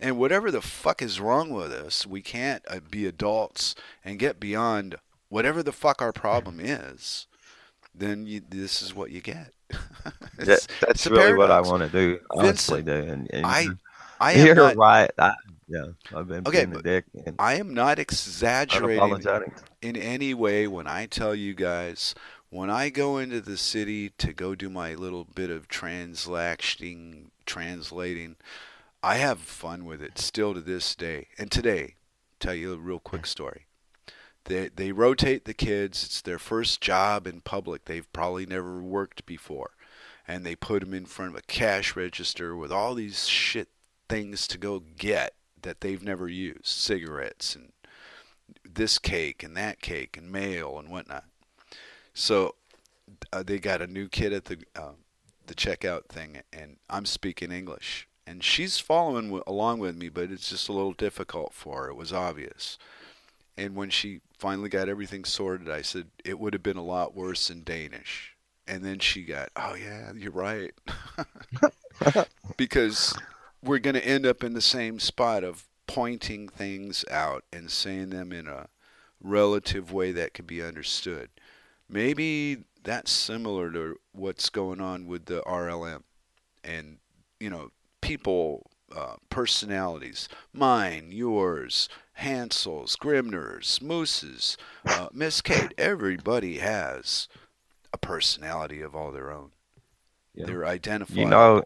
And whatever the fuck is wrong with us, we can't be adults and get beyond whatever the fuck our problem is. Then this is what you get. That's really what I want to do, honestly, dude. And I am not, right. I've been being a dick. And I am not exaggerating in any way when I tell you guys, when I go into the city to go do my little bit of translating, I have fun with it still to this day. And today, tell you a real quick story. They rotate the kids. It's their first job in public. They've probably never worked before. And they put them in front of a cash register with all these shit things to go get that they've never used. Cigarettes and this cake and that cake and mail and whatnot. So they got a new kid at the checkout thing, and I'm speaking English. And she's following along with me, but it's just a little difficult for her. It was obvious. And when she finally got everything sorted, I said, it would have been a lot worse in Danish. And then she got, oh, yeah, you're right. Because we're going to end up in the same spot of pointing things out and saying them in a relative way that could be understood. Maybe that's similar to what's going on with the RLM and, you know, people, personalities, mine, yours, Hansel's, Grimner's, Moose's, Miss Kate. Everybody has a personality of all their own. Yeah. They're identifiable.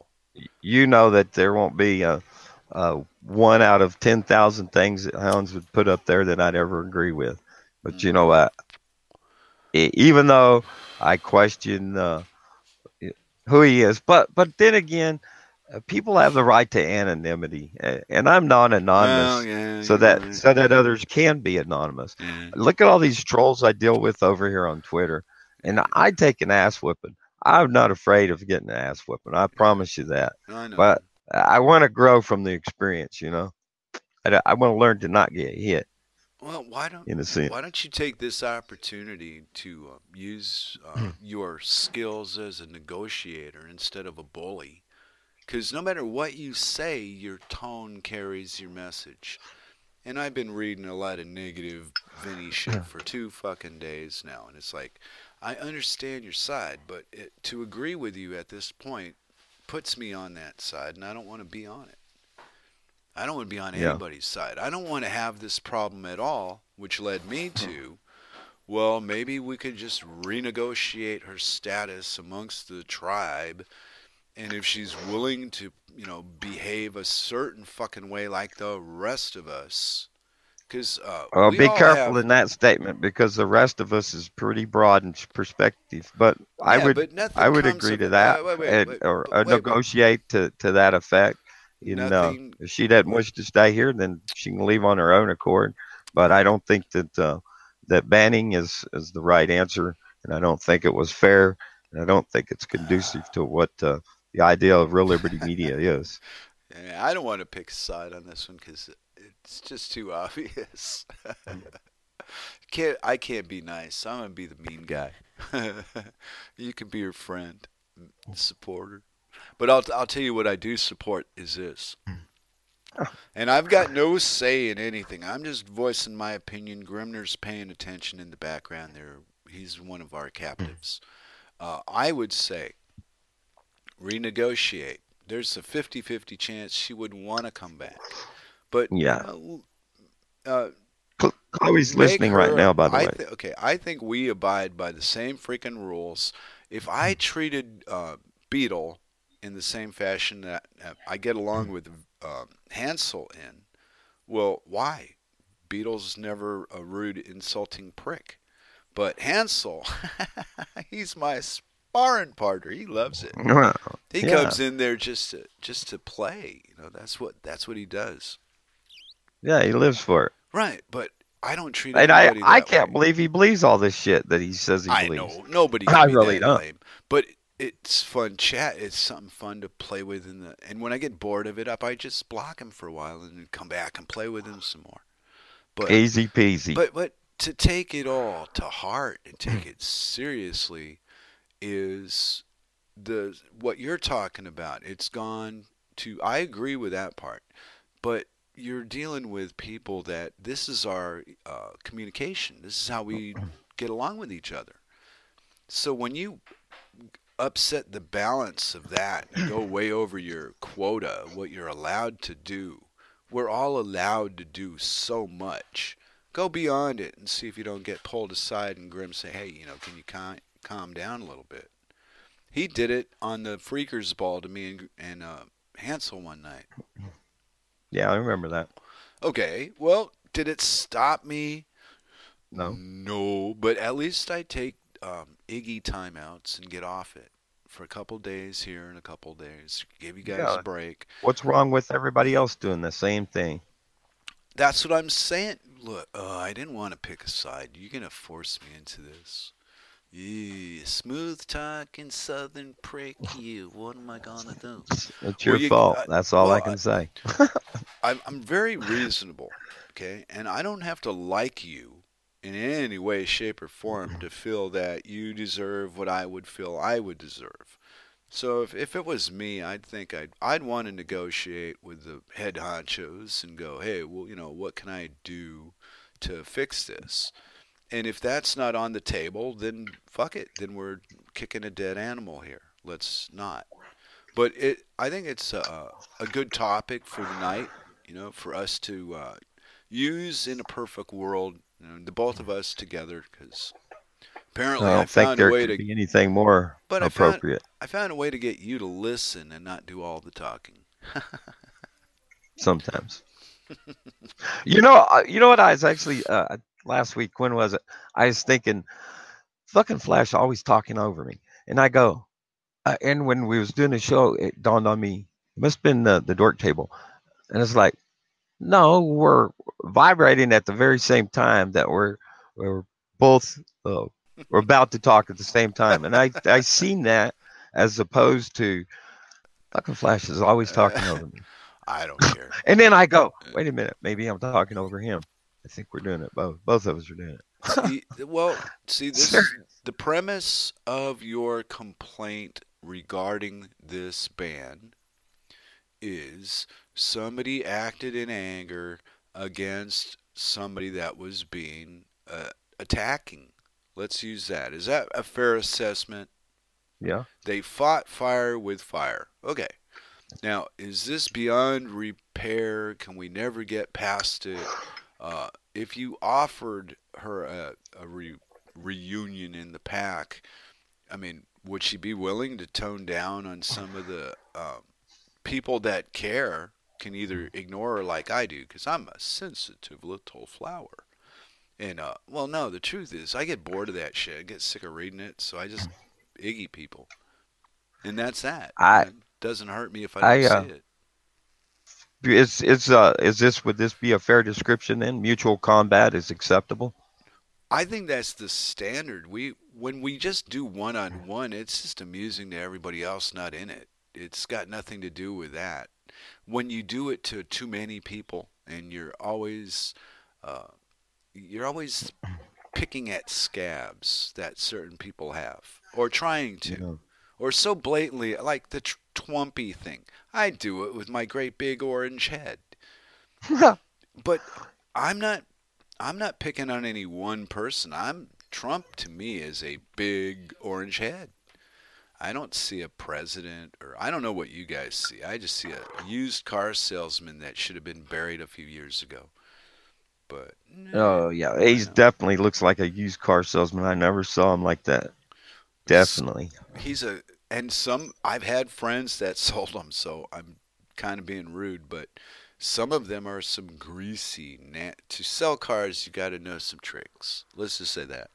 You know that there won't be a 1 out of 10,000 things that Hounds would put up there that I'd ever agree with. But you know what? Even though I question who he is, but then again. People have the right to anonymity, and I'm non-anonymous, so that others can be anonymous. Look at all these trolls I deal with over here on Twitter, and I take an ass whipping. I'm not afraid of getting an ass whipping. I promise you that. I know. But I want to grow from the experience. You know, I want to learn to not get hit. Well, why don't you take this opportunity to use your skills as a negotiator instead of a bully? Because no matter what you say, your tone carries your message. And I've been reading a lot of negative Vinny shit for 2 fucking days now. And it's like, I understand your side, but to agree with you at this point puts me on that side, and I don't want to be on it. I don't want to be on anybody's side. I don't want to have this problem at all, which led me to, well, maybe we could just renegotiate her status amongst the tribe. And if she's willing to, you know, behave a certain fucking way like the rest of us, because be careful in that statement, because the rest of us is pretty broad in perspective. But yeah, I would agree to that, or negotiate to that effect. You know, if she doesn't wish to stay here, then she can leave on her own accord. But I don't think that that banning is the right answer, and I don't think it was fair, and I don't think it's conducive to what. The idea of Real Liberty Media is. Yeah, I don't want to pick a side on this one because it's just too obvious. I can't be nice. I'm going to be the mean guy. You can be your friend, supporter. But I'll tell you what I do support is this. And I've got no say in anything. I'm just voicing my opinion. Grimner's paying attention in the background there. He's one of our captives. I would say renegotiate. There's a 50-50 chance she wouldn't want to come back, but yeah, Chloe's listening right now, by the way. Okay, I think we abide by the same freaking rules. If I treated Beetle in the same fashion that I get along with Hansel in, well, why? Beetle's never a rude, insulting prick, but Hansel, he's my sparring partner. He loves it. Wow. He comes in there just to play. You know, that's what he does. Yeah, he lives for it. Right, but I don't treat anybody that way. And I can't believe he believes all this shit that he says he believes. I know. Nobody can really blame. But it's fun chat. It's something fun to play with. And when I get bored of it up, I just block him for a while and then come back and play with him some more. But, easy peasy. But to take it all to heart and take it seriously is what you're talking about. It's gone to... I agree with that part. But... you're dealing with people that this is our communication. This is how we get along with each other. So when you upset the balance of that and go way over your quota, what you're allowed to do, we're all allowed to do so much. Go beyond it and see if you don't get pulled aside and Grimm say, hey, you know, can you calm down a little bit? He did it on the Freakers Ball to me and Hansel one night. Yeah, I remember that. Okay, well, did it stop me? No. No, but at least I take Iggy timeouts and get off it for a couple days here and a couple days. Give you guys a break. What's wrong with everybody else doing the same thing? That's what I'm saying. Look, I didn't want to pick a side. You're going to force me into this. Yeah, smooth talking southern prick you. What am I gonna do? It's your fault. That's all I can say. I'm very reasonable, okay? And I don't have to like you in any way, shape, or form to feel that you deserve what I would feel I would deserve. So if it was me, I'd think I'd want to negotiate with the head honchos and go, hey, well, you know, what can I do to fix this? And if that's not on the table, then fuck it. Then we're kicking a dead animal here. Let's not. But I think it's a good topic for the night, you know, for us to use in a perfect world, you know, the both of us together, because apparently I found a way to... I don't think there could be anything more appropriate. I found a way to get you to listen and not do all the talking. Sometimes. You know what I was actually... last week, when was it? I was thinking, fucking Flash always talking over me. And I go, and when we was doing the show, it dawned on me, it must have been the dork table. And it's like, no, we're vibrating at the very same time that we're both, we're about to talk at the same time. And I seen that as opposed to fucking Flash is always talking over me. I don't care. And then I go, wait a minute, maybe I'm talking over him. I think we're doing it. Both of us are doing it. See, this is the premise of your complaint regarding this ban is somebody acted in anger against somebody that was being attacking. Let's use that. Is that a fair assessment? Yeah. They fought fire with fire. Okay. Now, is this beyond repair? Can we never get past it? If you offered her a reunion in the pack, I mean, would she be willing to tone down on some of the people that care can either ignore her like I do, because I'm a sensitive little flower. And, well, no, the truth is I get bored of that shit. I get sick of reading it, so I just Iggy people. And that's that. It doesn't hurt me if I don't see it. Would this be a fair description then? Mutual combat is acceptable? I think that's the standard. When we just do one-on-one, it's just amusing to everybody else not in it. It's got nothing to do with that. When you do it to too many people and you're always picking at scabs that certain people have or trying to. Yeah. Or so blatantly, like the Twompy thing. I do it with my great big orange head. But I'm not picking on any one person. Trump, to me, is a big orange head. I don't see a president, or I don't know what you guys see. I just see a used car salesman that should have been buried a few years ago. But no, oh, yeah. He definitely looks like a used car salesman. I never saw him like that. Definitely. I've had friends that sold them, so I'm kind of being rude, but some of them are some greasy. To sell cars, you got to know some tricks. Let's just say that.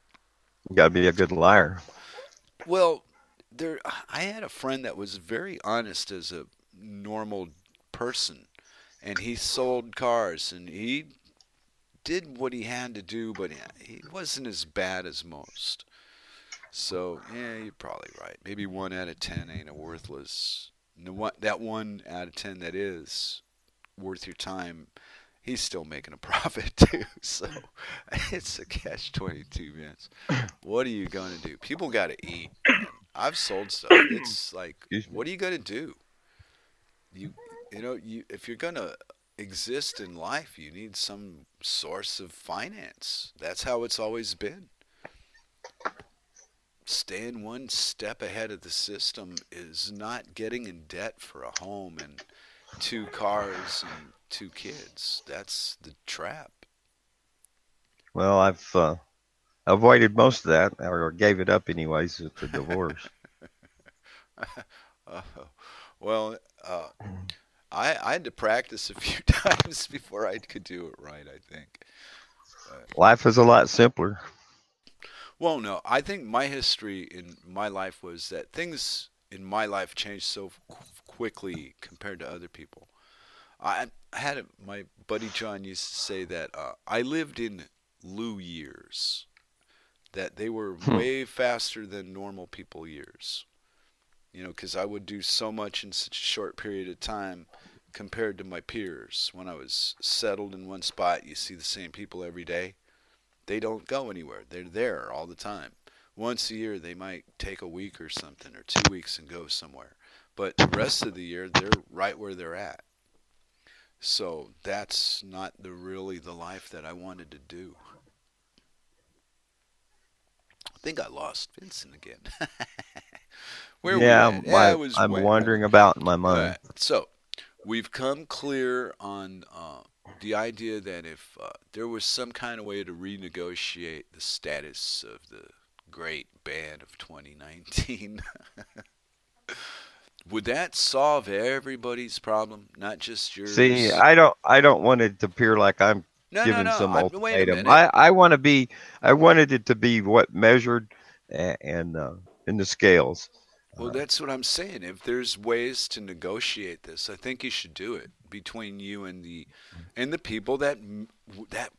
You got to be a good liar. Well, there, I had a friend that was very honest as a normal person, and he sold cars, and he did what he had to do, but he wasn't as bad as most. So, yeah, you're probably right. Maybe 1 out of 10 ain't a worthless. That 1 out of 10 that is worth your time, he's still making a profit too. So it's a catch-22, Vince. What are you gonna do? People gotta eat. I've sold stuff. It's like, what are you gonna do? You know, if you're gonna exist in life, you need some source of finance. That's how it's always been. Staying one step ahead of the system is not getting in debt for a home and 2 cars and 2 kids. That's the trap. Well, I've avoided most of that, or gave it up anyways with the divorce. I had to practice a few times before I could do it right, I think. Life is a lot simpler. Well, no, I think my history in my life was that things in my life changed so quickly compared to other people. My buddy John used to say that I lived in Lou years, that they were way faster than normal people years. You know, because I would do so much in such a short period of time compared to my peers. When I was settled in one spot, you see the same people every day. They don't go anywhere. They're there all the time. Once a year, they might take a week or something, or 2 weeks and go somewhere. But the rest of the year, they're right where they're at. So that's not really the life that I wanted to do. I think I lost Vincent again. I'm wondering about in my mind. So we've come clear on... the idea that if there was some kind of way to renegotiate the status of the great ban of 2019, would that solve everybody's problem, not just yours? See, I don't want it to appear like I'm giving some ultimatum. I wanted it to be what measured and in the scales. Well, that's what I'm saying. If there's ways to negotiate this, I think you should do it between you and the people that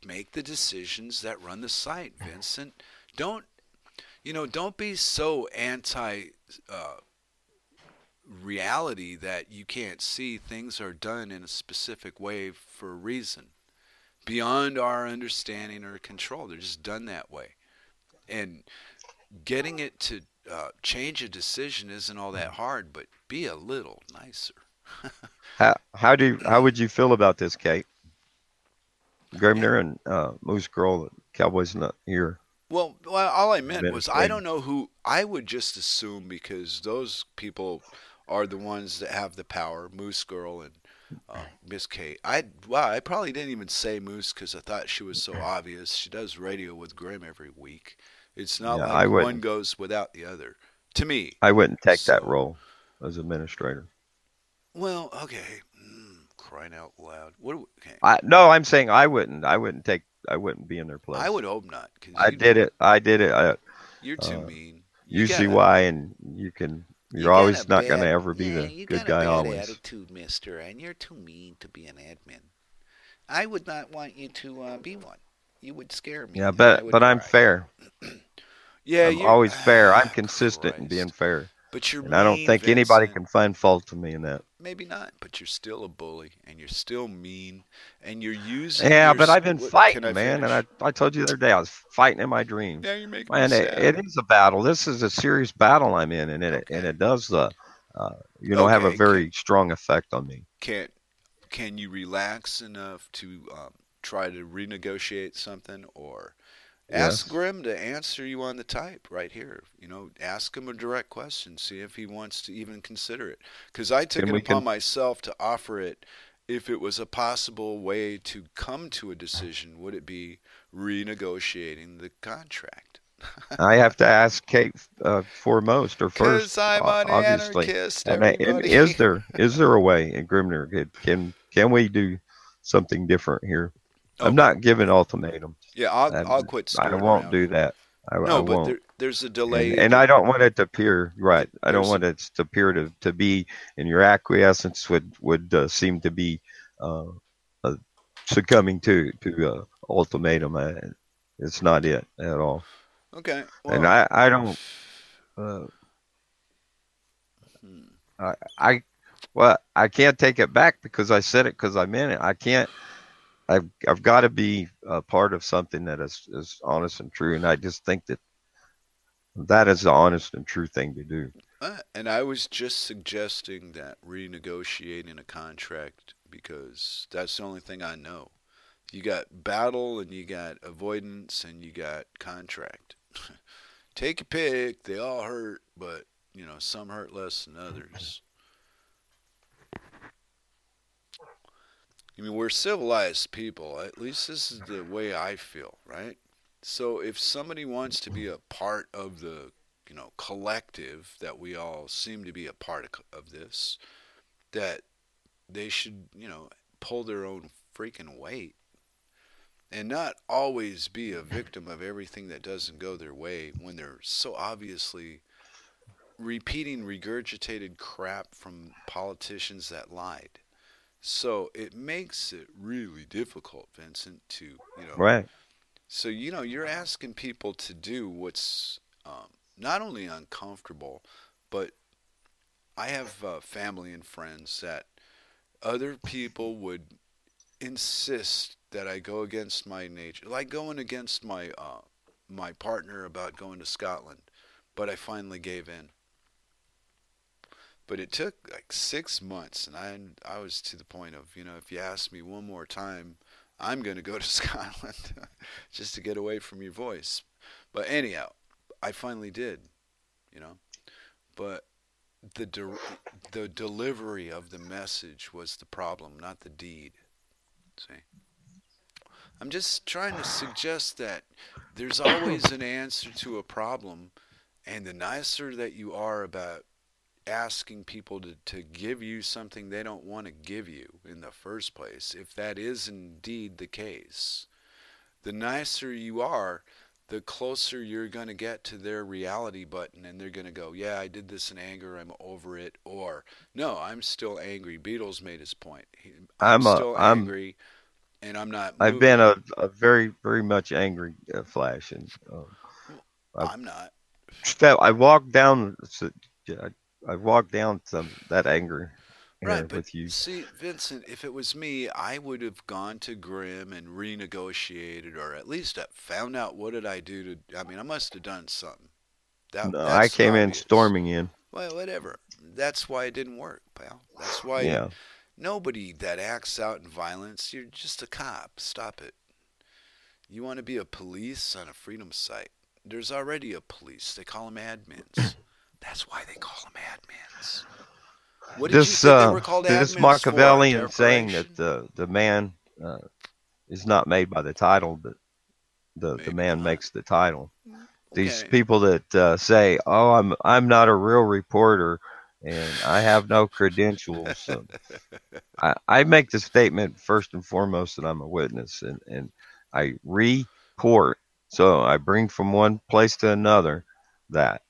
make the decisions that run the site, Vincent. Don't be so anti-reality that you can't see things are done in a specific way for a reason beyond our understanding or control. They're just done that way, and getting it to change a decision isn't all that hard, but be a little nicer. How would you feel about this, Kate? Grimner and Moose Girl, Cowboy's not here. Well, all I meant was I don't know who. I would just assume, because those people are the ones that have the power, Moose Girl and Miss Kate. I probably didn't even say Moose because I thought she was so obvious. She does radio with Grimm every week. It's not like one goes without the other. To me, I wouldn't take that role as administrator. Well, okay. Crying out loud. What? I'm saying I wouldn't. I wouldn't be in their place. I would hope not. I did it. You're too mean. You see why, and you can. You're always not going to ever be the good guy. Always. You got a bad attitude, Mister, and you're too mean to be an admin. I would not want you to be one. You would scare me. Yeah, but I'm fair. Yeah, I'm always fair. I'm consistent in being fair. But you're mean, I don't think anybody can find fault in me in that. Maybe not, but you're still a bully, and you're still mean, and you're using. Yeah, but I've been fighting, man, and I told you the other day I was fighting in my dreams. Yeah, you're making me sad. It is a battle. This is a serious battle I'm in, and it does have a very strong effect on me. Can you relax enough to try to renegotiate something, or? Ask Grimm to answer you on the type right here. You know, ask him a direct question. See if he wants to even consider it. Because I took it upon myself to offer it. If it was a possible way to come to a decision, would it be renegotiating the contract? I have to ask Kate foremost, or first, I'm an anarchist, obviously. And is there a way, in Grimner? Can we do something different here? Okay. I'm not giving ultimatums. Yeah, I'll quit. I won't do that. I won't. there's a delay. And I don't want it to appear, right. I don't want it to appear to be, and your acquiescence would seem to be succumbing to ultimatum. It's not it at all. Okay. Well, and I don't, I can't take it back because I said it because I meant it. I can't. I've got to be a part of something that is honest and true, and I just think that is the honest and true thing to do. And I was just suggesting that renegotiating a contract, because that's the only thing I know. You got battle, and you got avoidance, and you got contract. Take a pick. They all hurt, but you know, some hurt less than others. I mean, we're civilized people. At least this is the way I feel, right? So if somebody wants to be a part of the, you know, collective that we all seem to be a part of this, that they should, you know, pull their own freaking weight and not always be a victim of everything that doesn't go their way when they're so obviously repeating regurgitated crap from politicians that lied. So it makes it really difficult, Vincent, to, you know. Right. So, you know, you're asking people to do what's not only uncomfortable, but I have family and friends that other people would insist that I go against my nature. Like going against my my partner about going to Scotland, but I finally gave in. But it took like 6 months, and I was to the point of, you know, if you ask me one more time, I'm going to go to Scotland just to get away from your voice. But anyhow, I finally did, you know. But the delivery of the message was the problem, not the deed. See? I'm just trying to suggest that there's always an answer to a problem, and the nicer that you are about asking people to give you something they don't want to give you in the first place, if that is indeed the case, the nicer you are, the closer you're going to get to their reality button, and they're going to go, yeah, I did this in anger, I'm over it, or no, I'm still angry. Beatles made his point. I'm still angry and I'm not moving. I've been a very, very much angry Flash, and I'm not. I walked down. I walked down some that anger, right? But with you, see, Vincent, if it was me, I would have gone to Grimm and renegotiated, or at least found out what did I do to. I mean, I must have done something. I came in storming in. Well, whatever. That's why it didn't work, pal. That's why nobody that acts out in violence. You're just a cop. Stop it. You want to be a police on a freedom site? There's already a police. They call them admins. That's why they call them admins. What did you think they were called admins? This Machiavellian saying that the man is not made by the title, but the man makes the title. Okay. These people that say, "Oh, I'm not a real reporter, and I have no credentials." So I make the statement first and foremost that I'm a witness, and I report. So I bring from one place to another that.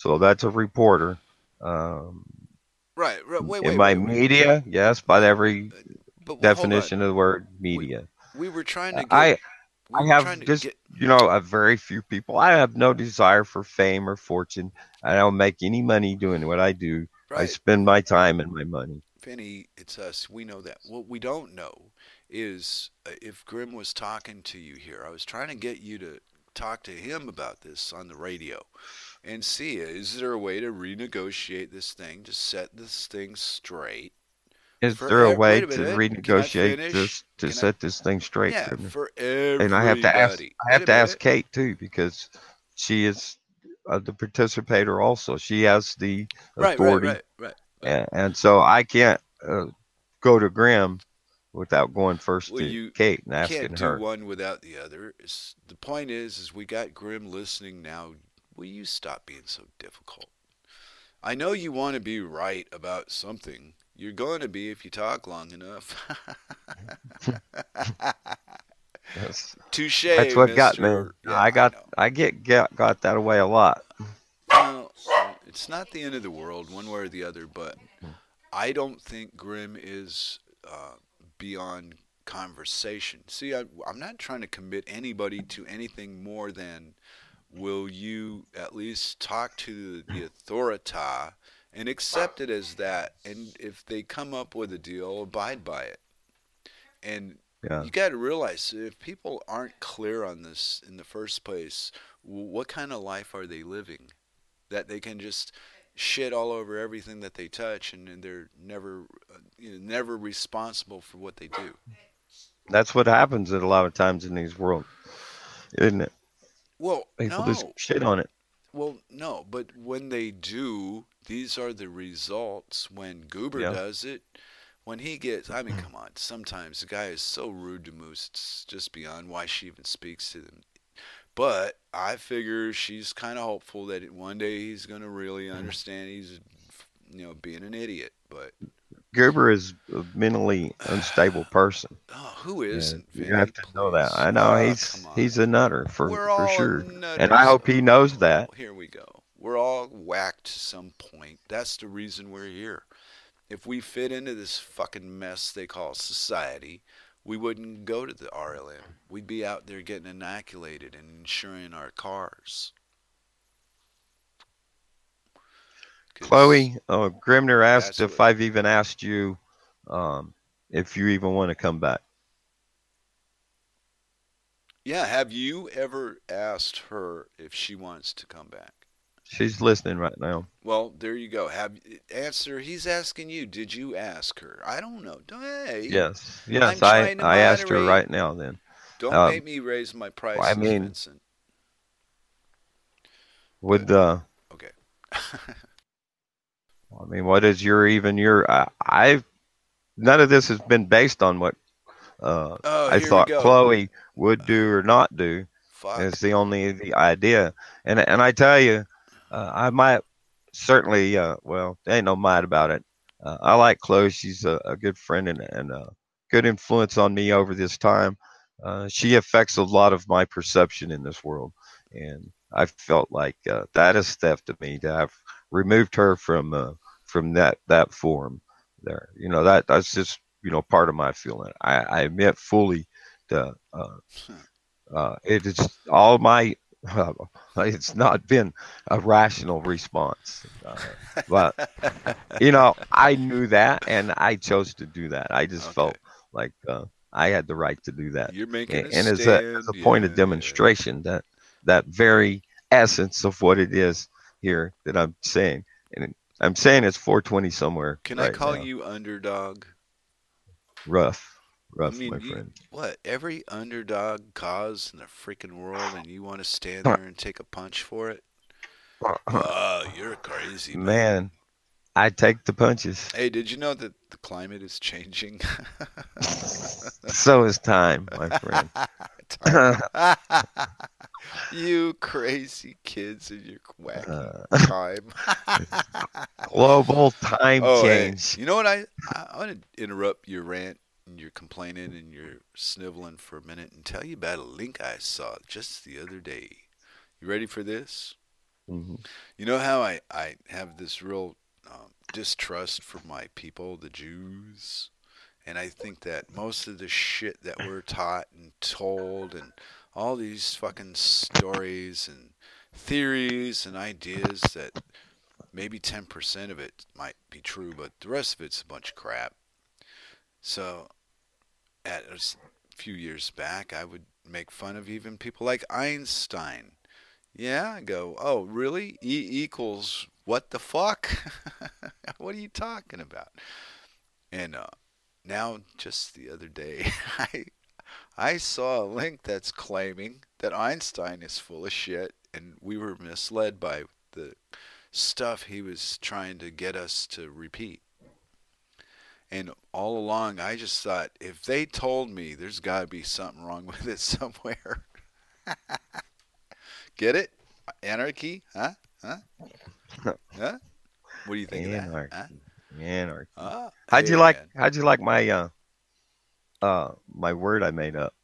So that's a reporter, right. Wait, media, yes, by every definition of the word media. We were trying to. I have just you know a very few people. I have no desire for fame or fortune. I don't make any money doing what I do. Right. I spend my time and my money. Finny, it's us. We know that. What we don't know is if Grimm was talking to you here. I was trying to get you to talk to him about this on the radio. And see, is there a way to renegotiate this thing, to set this thing straight? Is there a way to renegotiate this, to set this thing straight? Yeah, for everybody. And I have to ask, Kate too, because she is the participator also. She has the authority. Right. And so I can't go to Grimm without going first to Kate and asking her. You can't do one without the other. The point is we got Grimm listening now. Will you stop being so difficult? I know you want to be right about something. You're going to be if you talk long enough. Touche. That's what Mr. got me. Yeah, I got that away a lot. Well, it's not the end of the world, one way or the other, but I don't think Grimm is beyond conversation. See, I'm not trying to commit anybody to anything more than, will you at least talk to the Authoritah and accept it as that, and if they come up with a deal, abide by it. And yeah. You got to realize, if people aren't clear on this in the first place, what kind of life are they living? That they can just shit all over everything that they touch, and they're never, you know, never responsible for what they do. That's what happens a lot of times in these worlds, isn't it? Well, people just shit on it. Well, no, but when they do, these are the results. When Goober does it, when he gets, I mean, come on, sometimes the guy is so rude to Moose, it's just beyond why she even speaks to them. But I figure she's kind of hopeful that one day he's going to really understand he's, you know, being an idiot. But Goober is a mentally unstable person. Oh, who isn't? Yeah, you have to know that. I know he's a nutter for sure, and I hope he knows that. Here we go. We're all whacked to some point. That's the reason we're here. If we fit into this fucking mess they call society, we wouldn't go to the RLM. We'd be out there getting inoculated and insuring our cars. Chloe, Grimner asked if I've even asked you if you even want to come back. Yeah, have you ever asked her if she wants to come back? She's listening right now. Well, there you go. Answer. He's asking you. Did you ask her? I don't know. Hey, yes. I asked her right now. Then don't make me raise my prices. I mean, Vincent. Okay. I mean, what is your? I've none of this has been based on what I thought Chloe would do or not do. Fuck. It's the only idea, and I tell you. I might certainly, well, there ain't no might about it. I like Chloe. She's a good friend and a good influence on me over this time. She affects a lot of my perception in this world. And I felt like that is theft of me to have removed her from that form there. You know, that's just, you know, part of my feeling. I admit fully that it is all my... it's not been a rational response, but you know, I knew that, and I chose to do that. I just felt like I had the right to do that. You're making and it's a point of demonstration that very essence of what it is here that I'm saying, and I'm saying it's 420 somewhere. Can I call you underdog? Rough, I mean, my friend. What? Every underdog cause in the freaking world, and you want to stand there and take a punch for it? You're crazy, man. I take the punches. Hey, did you know that the climate is changing? So is time, my friend. You crazy kids in your wacky time. Global time change. Hey, you know what? I want to interrupt your rant. And you're complaining and you're sniveling for a minute and tell you about a link I saw just the other day. You ready for this? Mm-hmm. You know how I have this real distrust for my people, the Jews, and I think that most of the shit that we're taught and told and all these fucking stories and theories and ideas that maybe 10% of it might be true, but the rest of it's a bunch of crap. So a few years back, I would make fun of even people like Einstein. Yeah, I go, oh, really? E equals what the fuck? What are you talking about? And now, just the other day, I saw a link that's claiming that Einstein is full of shit, and we were misled by the stuff he was trying to get us to repeat. And all along, I just thought, if they told me, there's got to be something wrong with it somewhere. Get it? Anarchy? Huh? Huh? Huh? What do you think of that? Huh? Anarchy. How'd you like my my word I made up?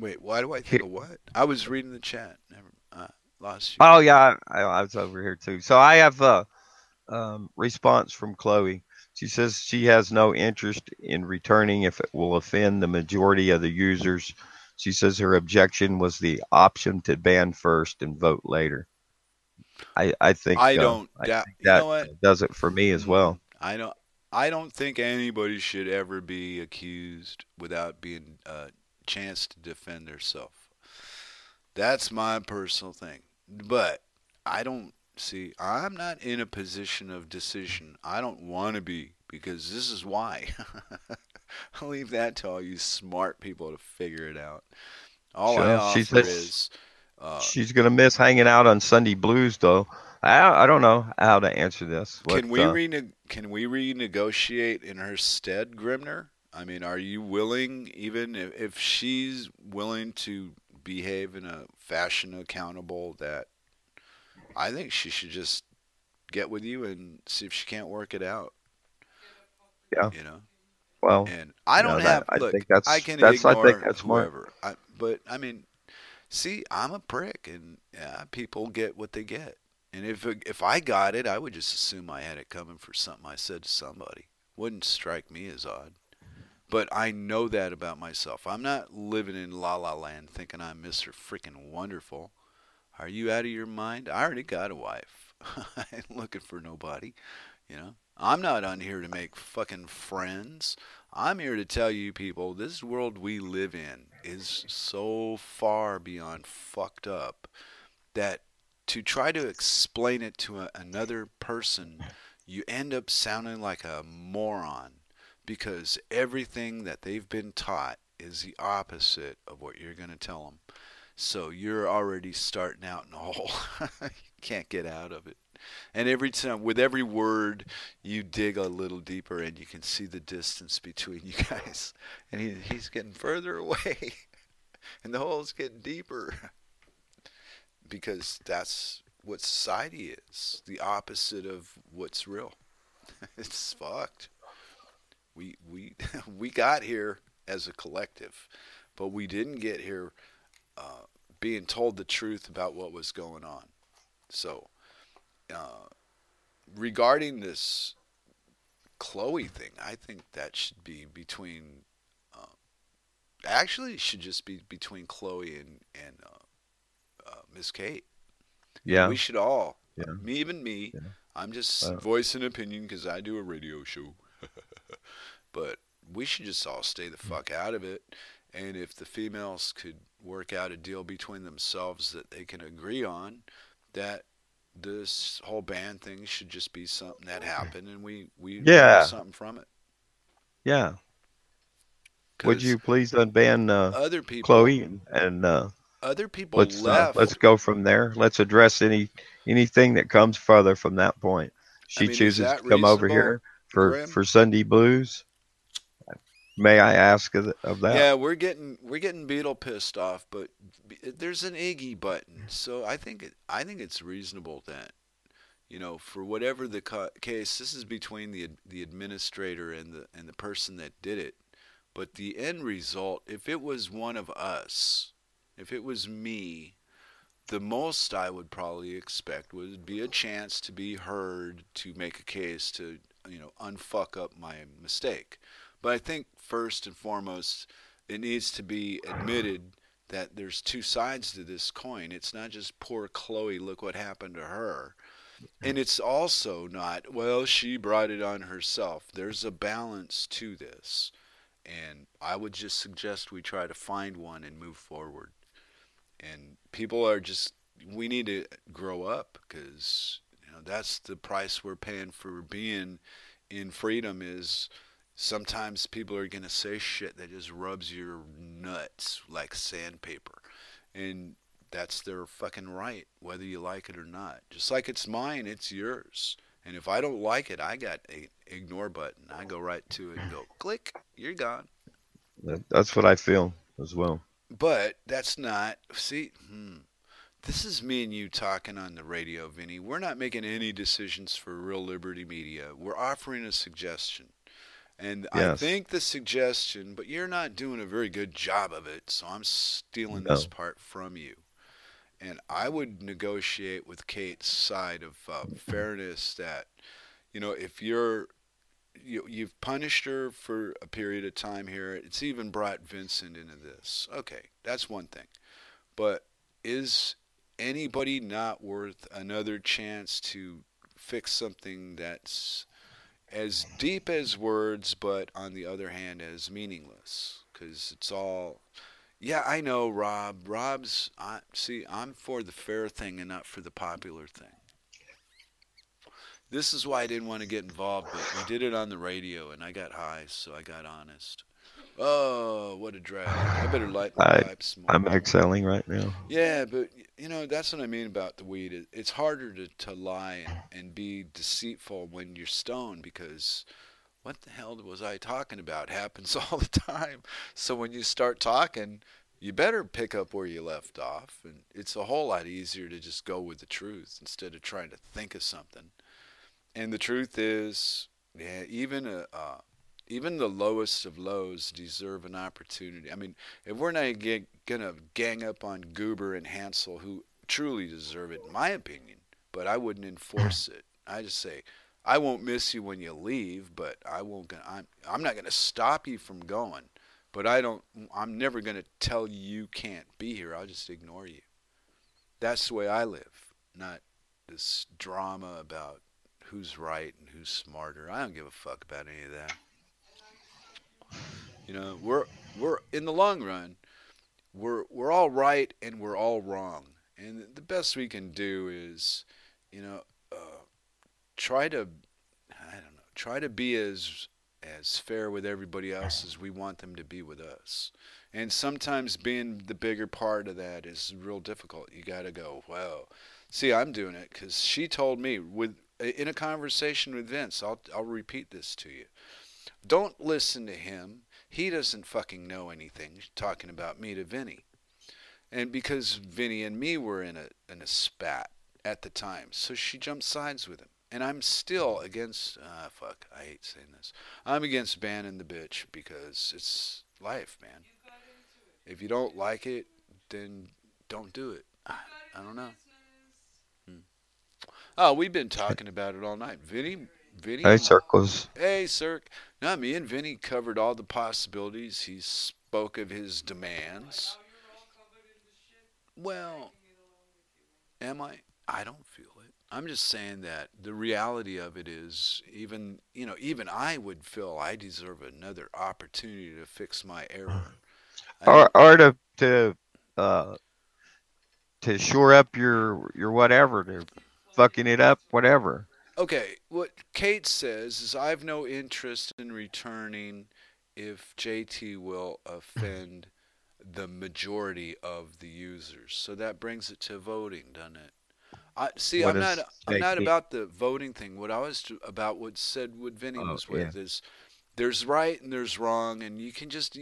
Wait, why do I think of what? I was reading the chat. Never lost you. Oh, yeah. I was over here, too. So I have a response from Chloe. She says she has no interest in returning if it will offend the majority of the users. She says her objection was the option to ban first and vote later. I think that does it for me as well. I don't think anybody should ever be accused without being a chance to defend herself. That's my personal thing. But I don't see, I'm not in a position of decision. I don't want to be, because this is why. I'll leave that to all you smart people to figure it out. All sure. I offer is... she's going to miss hanging out on Sunday Blues, though. I don't know how to answer this. But, can we renegotiate in her stead, Grimner? I mean, are you willing, even if she's willing to behave in a fashion accountable, that I think she should just get with you and see if she can't work it out. Yeah. You know? Well, and I don't have, that, look, I can ignore whoever. But, I mean, see, I'm a prick, and people get what they get. And if I got it, I would just assume I had it coming for something I said to somebody. Wouldn't strike me as odd. But I know that about myself. I'm not living in La La Land thinking I'm Mr. Freaking Wonderful. Are you out of your mind? I already got a wife. I ain't looking for nobody. You know, I'm not on here to make fucking friends. I'm here to tell you people, this world we live in is so far beyond fucked up that to try to explain it to another person, you end up sounding like a moron, because everything that they've been taught is the opposite of what you're going to tell them. So you're already starting out in a hole. You can't get out of it. And every time, with every word, you dig a little deeper, and you can see the distance between you guys. And he's getting further away, and the hole's getting deeper. Because that's what society is, the opposite of what's real. It's fucked. We got here as a collective, but we didn't get here being told the truth about what was going on. So regarding this Chloe thing, I think that should be between actually it should just be between Chloe and Miss Kate. Yeah, we should all, me, even me, I'm just voicing opinion because I do a radio show. But we should just all stay the fuck out of it. And if the females could work out a deal between themselves that they can agree on, that this whole ban thing should just be something that happened, and we learn something from it. Yeah. Would you please unban other people, Chloe, and other people left. Let's go from there. Let's address anything that comes further from that point. She chooses to come over here for Sunday Blues. May I ask of that? Yeah, we're getting Beetle pissed off, but there's an Iggy button, so I think it's reasonable that, you know, for whatever the case, this is between the administrator and the person that did it. But the end result, if it was one of us, if it was me, the most I would probably expect would be a chance to be heard, to make a case, to, you know, unfuck up my mistake. But I think first and foremost, it needs to be admitted that there's two sides to this coin. It's not just poor Chloe, look what happened to her. And it's also not, well, she brought it on herself. There's a balance to this. And I would just suggest we try to find one and move forward. And people are just, we need to grow up, because, you know, that's the price we're paying for being in freedom is... Sometimes people are going to say shit that just rubs your nuts like sandpaper. And that's their fucking right, whether you like it or not. Just like it's mine, it's yours. And if I don't like it, I got an ignore button. I go right to it and go, click, you're gone. That's what I feel as well. But that's not, see, this is me and you talking on the radio, Vinny. We're not making any decisions for Real Liberty Media. We're offering a suggestion. And yes. I think the suggestion, but you're not doing a very good job of it, so I'm stealing this part from you. And I would negotiate with Kate's side of fairness that, you know, if you've punished her for a period of time here, it's even brought Vincent into this. Okay, that's one thing. But is anybody not worth another chance to fix something that's as deep as words, but on the other hand, as meaningless? Because it's all... Yeah, I know, Rob. Rob's, see, I'm for the fair thing and not for the popular thing. This is why I didn't want to get involved, but we did it on the radio, and I got high, so I got honest. Oh, what a drag. I better light my pipes more. I'm excelling right now. Yeah, but, you know, that's what I mean about the weed. It's harder to lie and be deceitful when you're stoned because... What the hell was I talking about? Happens all the time. So when you start talking, you better pick up where you left off. And it's a whole lot easier to just go with the truth instead of trying to think of something. And the truth is, yeah, even the lowest of lows deserve an opportunity. I mean, if we're not going to gang up on Goober and Hansel, who truly deserve it, in my opinion, but I wouldn't enforce it. I just say... I won't miss you when you leave, but I won't. I'm not going to stop you from going, but I'm never going to tell you can't be here. I'll just ignore you. That's the way I live, not this drama about who's right and who's smarter. I don't give a fuck about any of that. You know, we're in the long run, we're all right and we're all wrong, and the best we can do is, you know. Try to be as fair with everybody else as we want them to be with us. And sometimes being the bigger part of that is real difficult. You got to go, well, see, I'm doing it because she told me in a conversation with Vince. I'll repeat this to you. Don't listen to him. He doesn't fucking know anything. He's talking about me to Vinny. And because Vinny and me were in a spat at the time, so she jumped sides with him. And I'm still against, fuck, I hate saying this. I'm against banning the bitch because it's life, man. If you don't like it, then don't do it. I don't know. Oh, we've been talking about it all night. Vinny. Hey, Circles. Hey, Circ. No, me and Vinny covered all the possibilities. He spoke of his demands. Well, am I? I don't feel it. I'm just saying that the reality of it is even I would feel I deserve another opportunity to fix my error. Or to shore up your whatever, to fucking it up, whatever. Okay, what Kate says is I've no interest in returning if JT will offend the majority of the users. So that brings it to voting, doesn't it? See, I'm not about the voting thing. What I was about, what Vinny was with, is there's right and there's wrong, and you just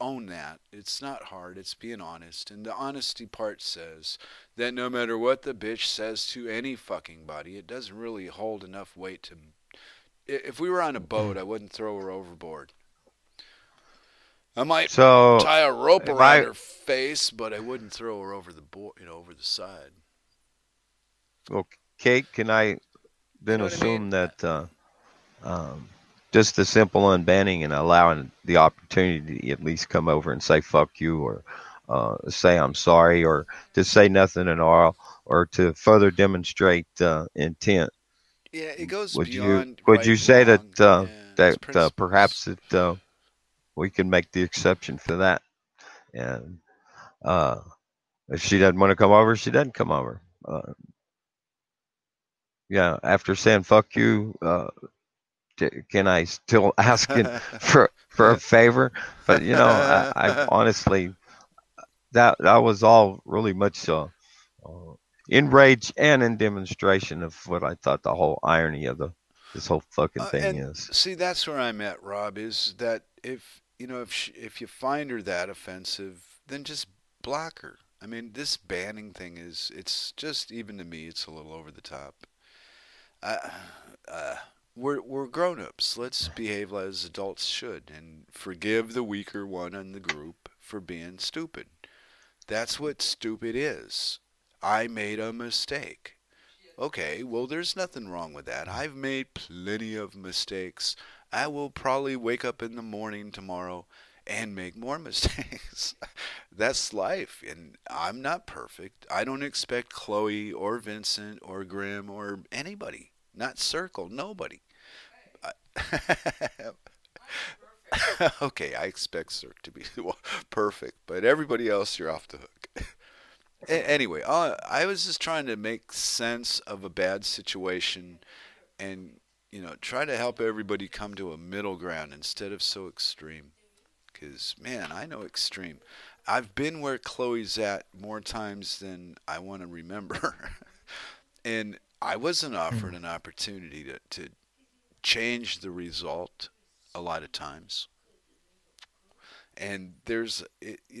own that. It's not hard. It's being honest, and the honesty part says that no matter what the bitch says to any fucking body, it doesn't really hold enough weight to. If we were on a boat, I wouldn't throw her overboard. I might tie a rope around her face, but I wouldn't throw her over the board, over the side. Well, Kate, can I then assume that just the simple unbanning and allowing the opportunity to at least come over and say fuck you or say I'm sorry or to say nothing at all or to further demonstrate intent? Yeah, it goes beyond. Would you say that perhaps that we can make the exception for that? And if she doesn't want to come over, she doesn't come over. Yeah, after saying "fuck you," can I still ask for a favor? But you know, I honestly, that was all really much in rage and in demonstration of what I thought the whole irony of this whole fucking thing is. See, that's where I'm at, Rob. Is that if you find her that offensive, then just block her. I mean, this banning thing it's just, even to me, it's a little over the top. we're grown-ups. Let's behave as adults should and forgive the weaker one in the group for being stupid. That's what stupid is. I made a mistake. Okay, well, there's nothing wrong with that. I've made plenty of mistakes. I will probably wake up in the morning tomorrow and make more mistakes. That's life, and I'm not perfect. I don't expect Chloe or Vincent or Grimm or anybody. Not Circle, nobody. Right. Okay, I expect Circle to be perfect, but everybody else, you're off the hook. Anyway, I was just trying to make sense of a bad situation and, you know, try to help everybody come to a middle ground instead of so extreme. Because, man, I know extreme. I've been where Chloe's at more times than I want to remember. And I wasn't offered an opportunity to change the result a lot of times. And there's, it's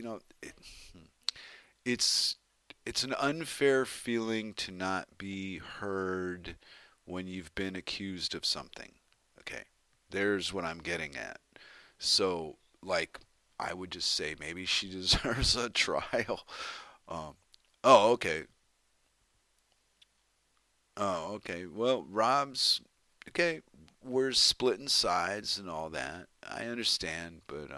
an unfair feeling to not be heard when you've been accused of something. Okay, there's what I'm getting at. So, like, I would just say maybe she deserves a trial. Oh, okay. Oh, okay. Well, Rob's, okay, we're splitting sides and all that. I understand, but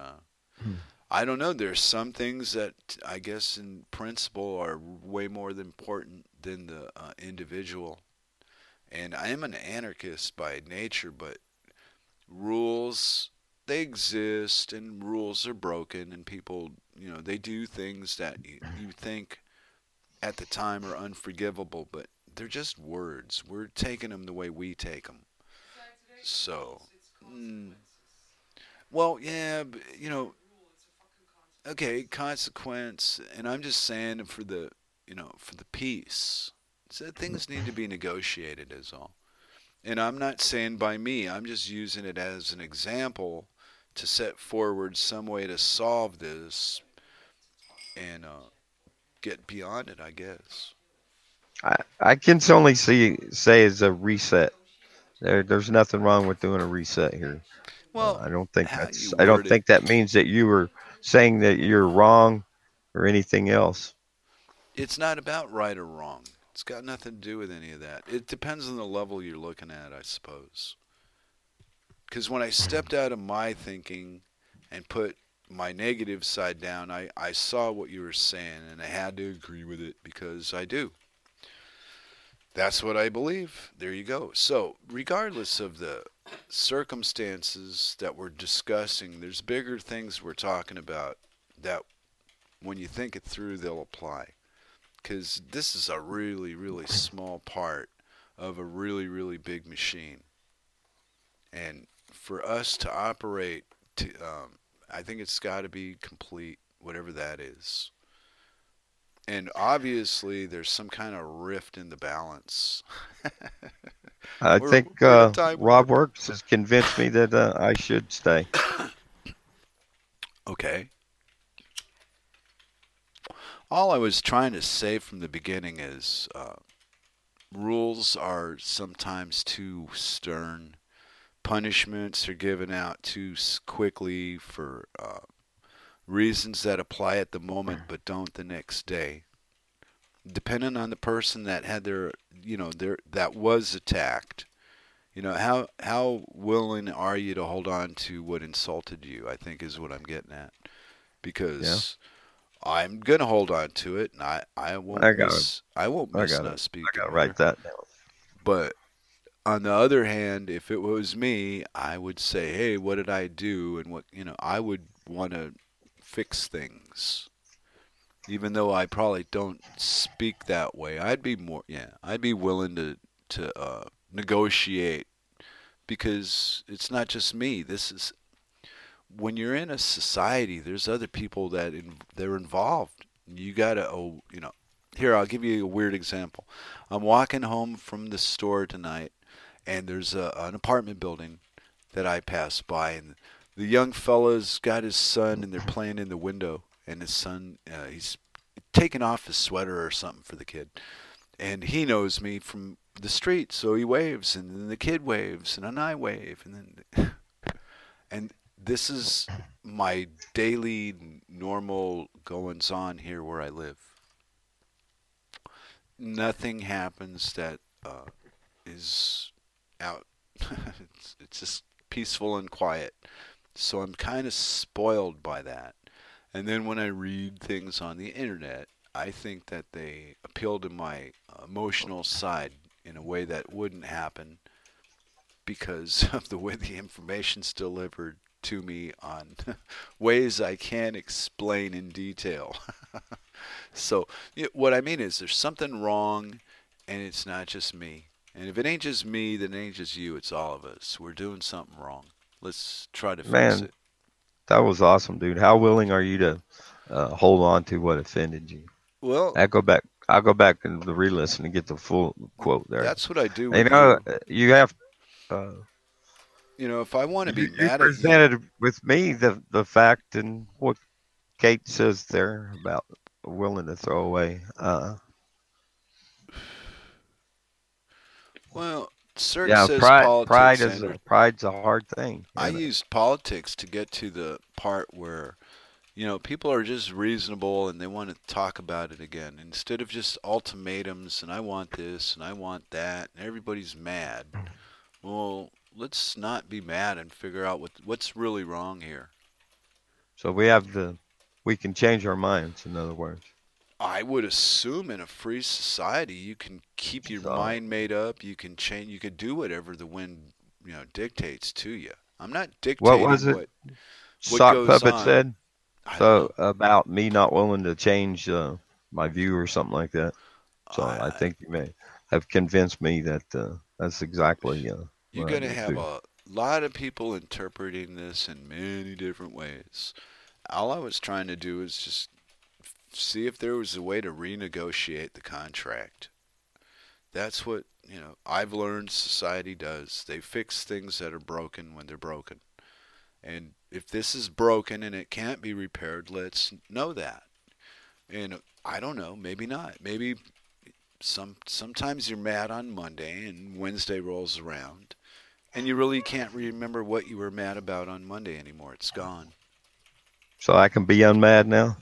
I don't know. There's some things that I guess in principle are way more important than the individual. And I am an anarchist by nature, but rules, they exist, and rules are broken, and people, you know, they do things that you think at the time are unforgivable, but they're just words. We're taking them the way we take them. So, well, yeah, but, you know, okay, consequence. And I'm just saying for the, you know, for the peace. So things need to be negotiated is all. And I'm not saying by me. I'm just using it as an example to set forward some way to solve this and get beyond it, I guess. I can only say is a reset. There's nothing wrong with doing a reset here. Well, I don't think that means that you were saying that you're wrong or anything else. It's not about right or wrong. It's got nothing to do with any of that. It depends on the level you're looking at, I suppose. Because when I stepped out of my thinking and put my negative side down, I saw what you were saying and I had to agree with it because I do. That's what I believe. There you go. So regardless of the circumstances that we're discussing, there's bigger things we're talking about that when you think it through, they'll apply. Because this is a really, really small part of a really, really big machine. And for us to operate, I think it's got to be complete, whatever that is. And obviously, there's some kind of rift in the balance. I think Rob Works has convinced me that I should stay. Okay. All I was trying to say from the beginning is rules are sometimes too stern. Punishments are given out too quickly for reasons that apply at the moment but don't the next day, depending on the person that had their, you know, that was attacked. You know, how willing are you to hold on to what insulted you, I think is what I'm getting at. Because yeah. I'm gonna hold on to it, and I won't miss not speaking. I gotta write that down. But on the other hand, if it was me, I would say, hey, what did I do? And what, you know, I would want to fix things, even though I probably don't speak that way. I'd be willing to negotiate, because it's not just me. This is when you're in a society, there's other people that they're involved. You gotta, you know. Here, I'll give you a weird example. I'm walking home from the store tonight, and there's an apartment building that I pass by, and the young fella's got his son, and they're playing in the window. And his son, he's taking off his sweater or something for the kid. And he knows me from the street, so he waves, and then the kid waves, and then I wave, and then and this is my daily normal goings on here where I live. Nothing happens that is out. It's just peaceful and quiet. So I'm kind of spoiled by that. And then when I read things on the internet, I think that they appeal to my emotional side in a way that wouldn't happen because of the way the information's delivered to me on ways I can't explain in detail. So what I mean is there's something wrong, and it's not just me. And if it ain't just me, then it ain't just you. It's all of us. We're doing something wrong. Let's try to fix it. That was awesome, dude. How willing are you to hold on to what offended you? Well, I'll go back and re-listen and get the full quote there. That's what I do. You know, you have, you know, if I want to be mad at you, presented with me the fact and what Kate says there about willing to throw away. Well, yeah, says pride's a hard thing. I used politics to get to the part where, you know, people are just reasonable and they want to talk about it again. Instead of just ultimatums and I want this and I want that and everybody's mad. Well, let's not be mad and figure out what's really wrong here. So we can change our minds, in other words. I would assume in a free society you can keep your mind made up, you can change, you can do whatever the wind, you know, dictates to you. I'm not dictating what goes on. What was it? Sock Puppet said? So about me not willing to change my view or something like that. So I think you may have convinced me that that's exactly. You're going to have a lot of people interpreting this in many different ways. All I was trying to do is just see if there was a way to renegotiate the contract. That's what, you know, I've learned society does. They fix things that are broken when they're broken. And if this is broken and it can't be repaired, let's know that. And I don't know, maybe not. Maybe sometimes you're mad on Monday and Wednesday rolls around and you really can't remember what you were mad about on Monday anymore. It's gone. So I can be unmad now?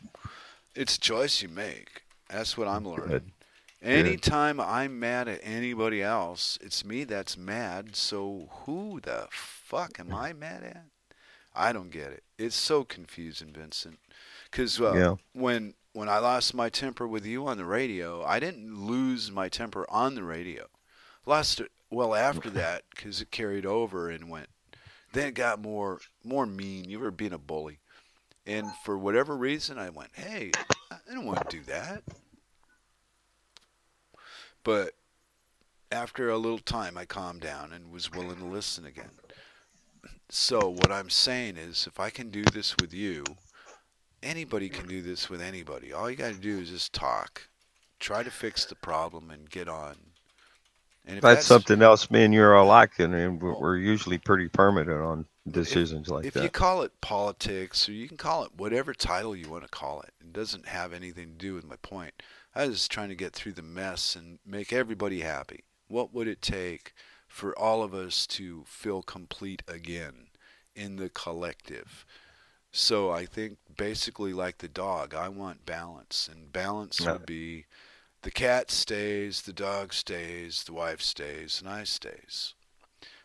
It's a choice you make. That's what I'm learning. Good. Anytime I'm mad at anybody else, it's me that's mad. So who the fuck am I mad at? I don't get it. It's so confusing, Vincent. Because when I lost my temper with you on the radio, I didn't lose my temper on the radio. Lost it well after that because it carried over and went. Then it got more mean. You were being a bully. And for whatever reason, I went, hey, I don't want to do that. But after a little time, I calmed down and was willing to listen again. So what I'm saying is, if I can do this with you, anybody can do this with anybody. All you got to do is just talk, try to fix the problem, and get on. And if that's something else me and you are alike, and we're usually pretty permanent on decisions like that. If you call it politics, or you can call it whatever title you want to call it, it doesn't have anything to do with my point. I was just trying to get through the mess and make everybody happy. What would it take for all of us to feel complete again in the collective? So I think basically like the dog, I want balance. And balance would be the cat stays, the dog stays, the wife stays, and I stays.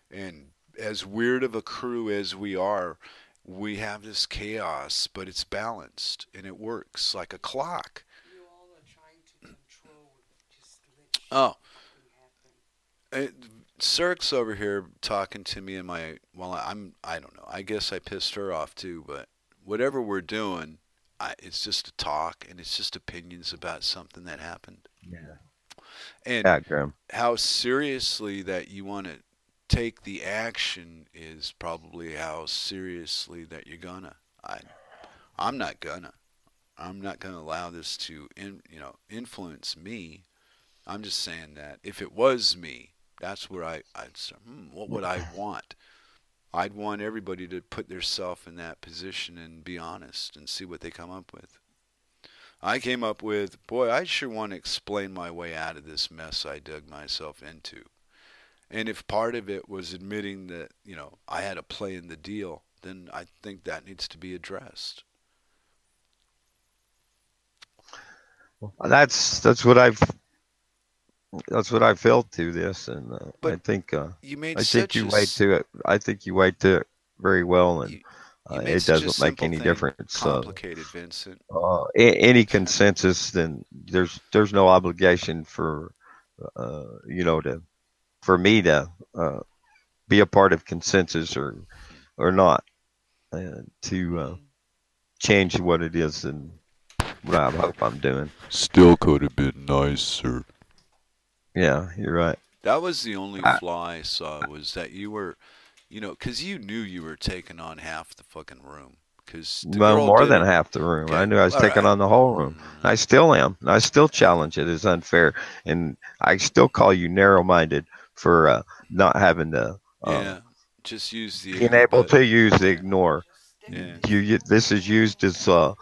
And as weird of a crew as we are, we have this chaos, but it's balanced and it works like a clock. You all are trying to control just what happened. Cirque's over here talking to me and my, well, I don't know. I guess I pissed her off too, but whatever we're doing, it's just a talk and it's just opinions about something that happened. Yeah. And how seriously that you want to take the action is probably how seriously that you're gonna. I'm not gonna. I'm not gonna allow this to influence me. I'm just saying that if it was me, that's where I'd say, what would I want? I'd want everybody to put themselves in that position and be honest and see what they come up with. I came up with, boy, I sure want to explain my way out of this mess I dug myself into. And if part of it was admitting that, you know, I had a play in the deal, then I think that needs to be addressed. And that's what I felt to this, and I think you weighed to it very well, and it doesn't make any difference. Complicated, Vincent. Any consensus, then there's no obligation for me to be a part of consensus or not, and to change what it is and what I hope I'm doing. Still could have been nicer. Yeah, you're right. That was the only flaw I saw, was that you were, you know, because you knew you were taking on half the fucking room. Well, more than half the room. Okay. I knew I was taking on the whole room. Mm-hmm. I still am. I still challenge it as unfair. And I still call you narrow-minded for not having to... just use the... Being able to use the ignore. Yeah. This is used as a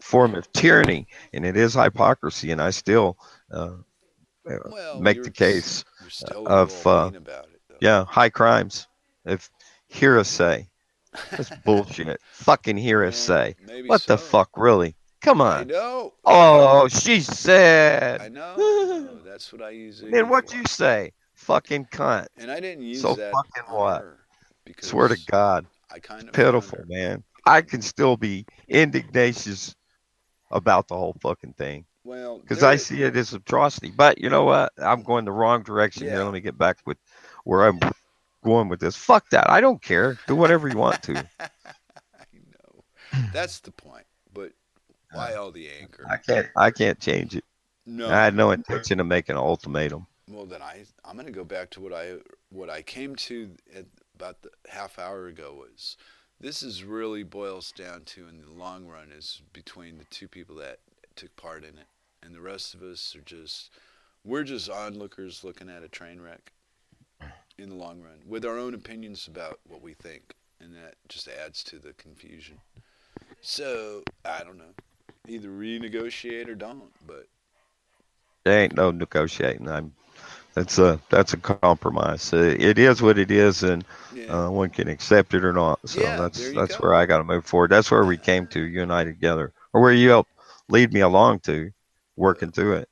form of tyranny, and it is hypocrisy, and I still... make the case of high crimes. If hearsay, that's bullshit. Fucking hearsay. What the fuck, really? Come on. I know. Oh, she said. I know. No, that's what I use. Then what'd you say? Fucking cunt. And I didn't use that. So fucking what? Swear to God, it's pitiful, man. I can still be indignatious about the whole fucking thing. Well, because I see it as atrocity, but you know what? I'm going the wrong direction here. Let me get back with where I'm going with this. Fuck that! I don't care. Do whatever you want to. I know that's the point, but why all the anger? I can't change it. No, I had no intention of making an ultimatum. Well, then I'm going to go back to what I came to about the half hour ago was this is really boils down to in the long run is between the two people that took part in it. And the rest of us are we're just onlookers looking at a train wreck in the long run with our own opinions about what we think. And that just adds to the confusion. So, I don't know. Either renegotiate or don't, but... There ain't no negotiating. That's a compromise. It is what it is, and one can accept it or not. So that's where I got to move forward. That's where we came to, you and I together. Or where you helped lead me along to working through it.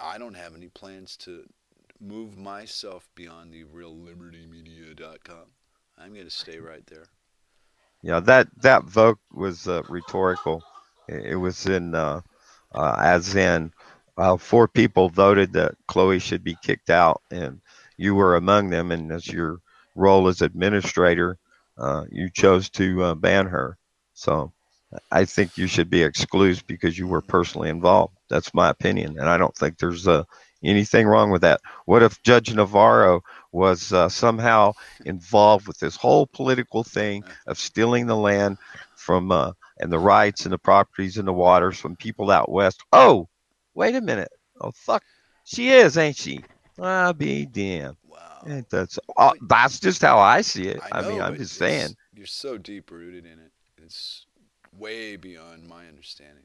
I don't have any plans to move myself beyond the reallibertymedia.com. I'm going to stay right there. Yeah, that vote was rhetorical. It was in four people voted that Chloe should be kicked out, and you were among them, and as your role as administrator, you chose to ban her. So I think you should be excused because you were personally involved. That's my opinion, and I don't think there's anything wrong with that. What if Judge Navarro was somehow involved with this whole political thing of stealing the land from and the rights and the properties and the waters from people out west? Oh, wait a minute. Oh, fuck. She is, ain't she? I'll be damned. Wow. That's just how I see it. I mean, I'm just saying. You're so deep-rooted in it. It's... way beyond my understanding.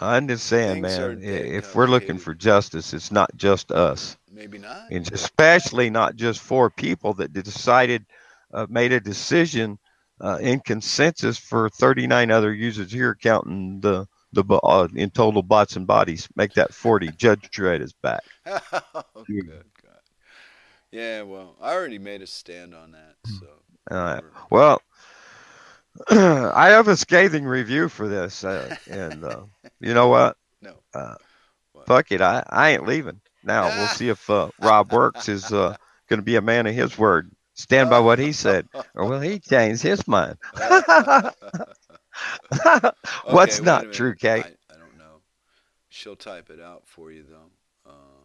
I understand, man. If we're looking for justice, it's not just us. Maybe not. And especially not just four people that decided, made a decision in consensus for 39 other users here, counting the in total bots and bodies. Make that 40. Judge Dredd is back. Oh, good God. Yeah, well, I already made a stand on that. So. All right. Well. I have a scathing review for this, and you know what? No. Fuck it, I ain't leaving. Now we'll see if Rob Works is going to be a man of his word. Stand by what he said, or will he change his mind? What's not true, Kate? I don't know. She'll type it out for you, though.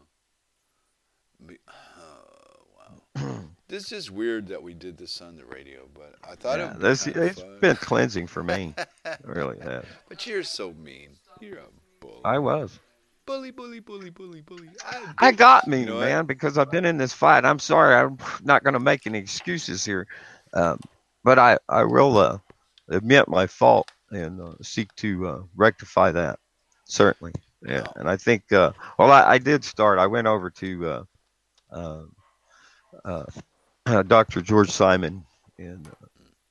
Wow. This is weird that we did this on the radio, but I thought it's been cleansing for me. It really has. But you're so mean. You're a bully. I was. Bully. I got mean, man, because I've been in this fight. I'm sorry. I'm not going to make any excuses here. But I will admit my fault and seek to rectify that, certainly. Yeah, and I think, well, I did start. I went over to Dr. George Simon in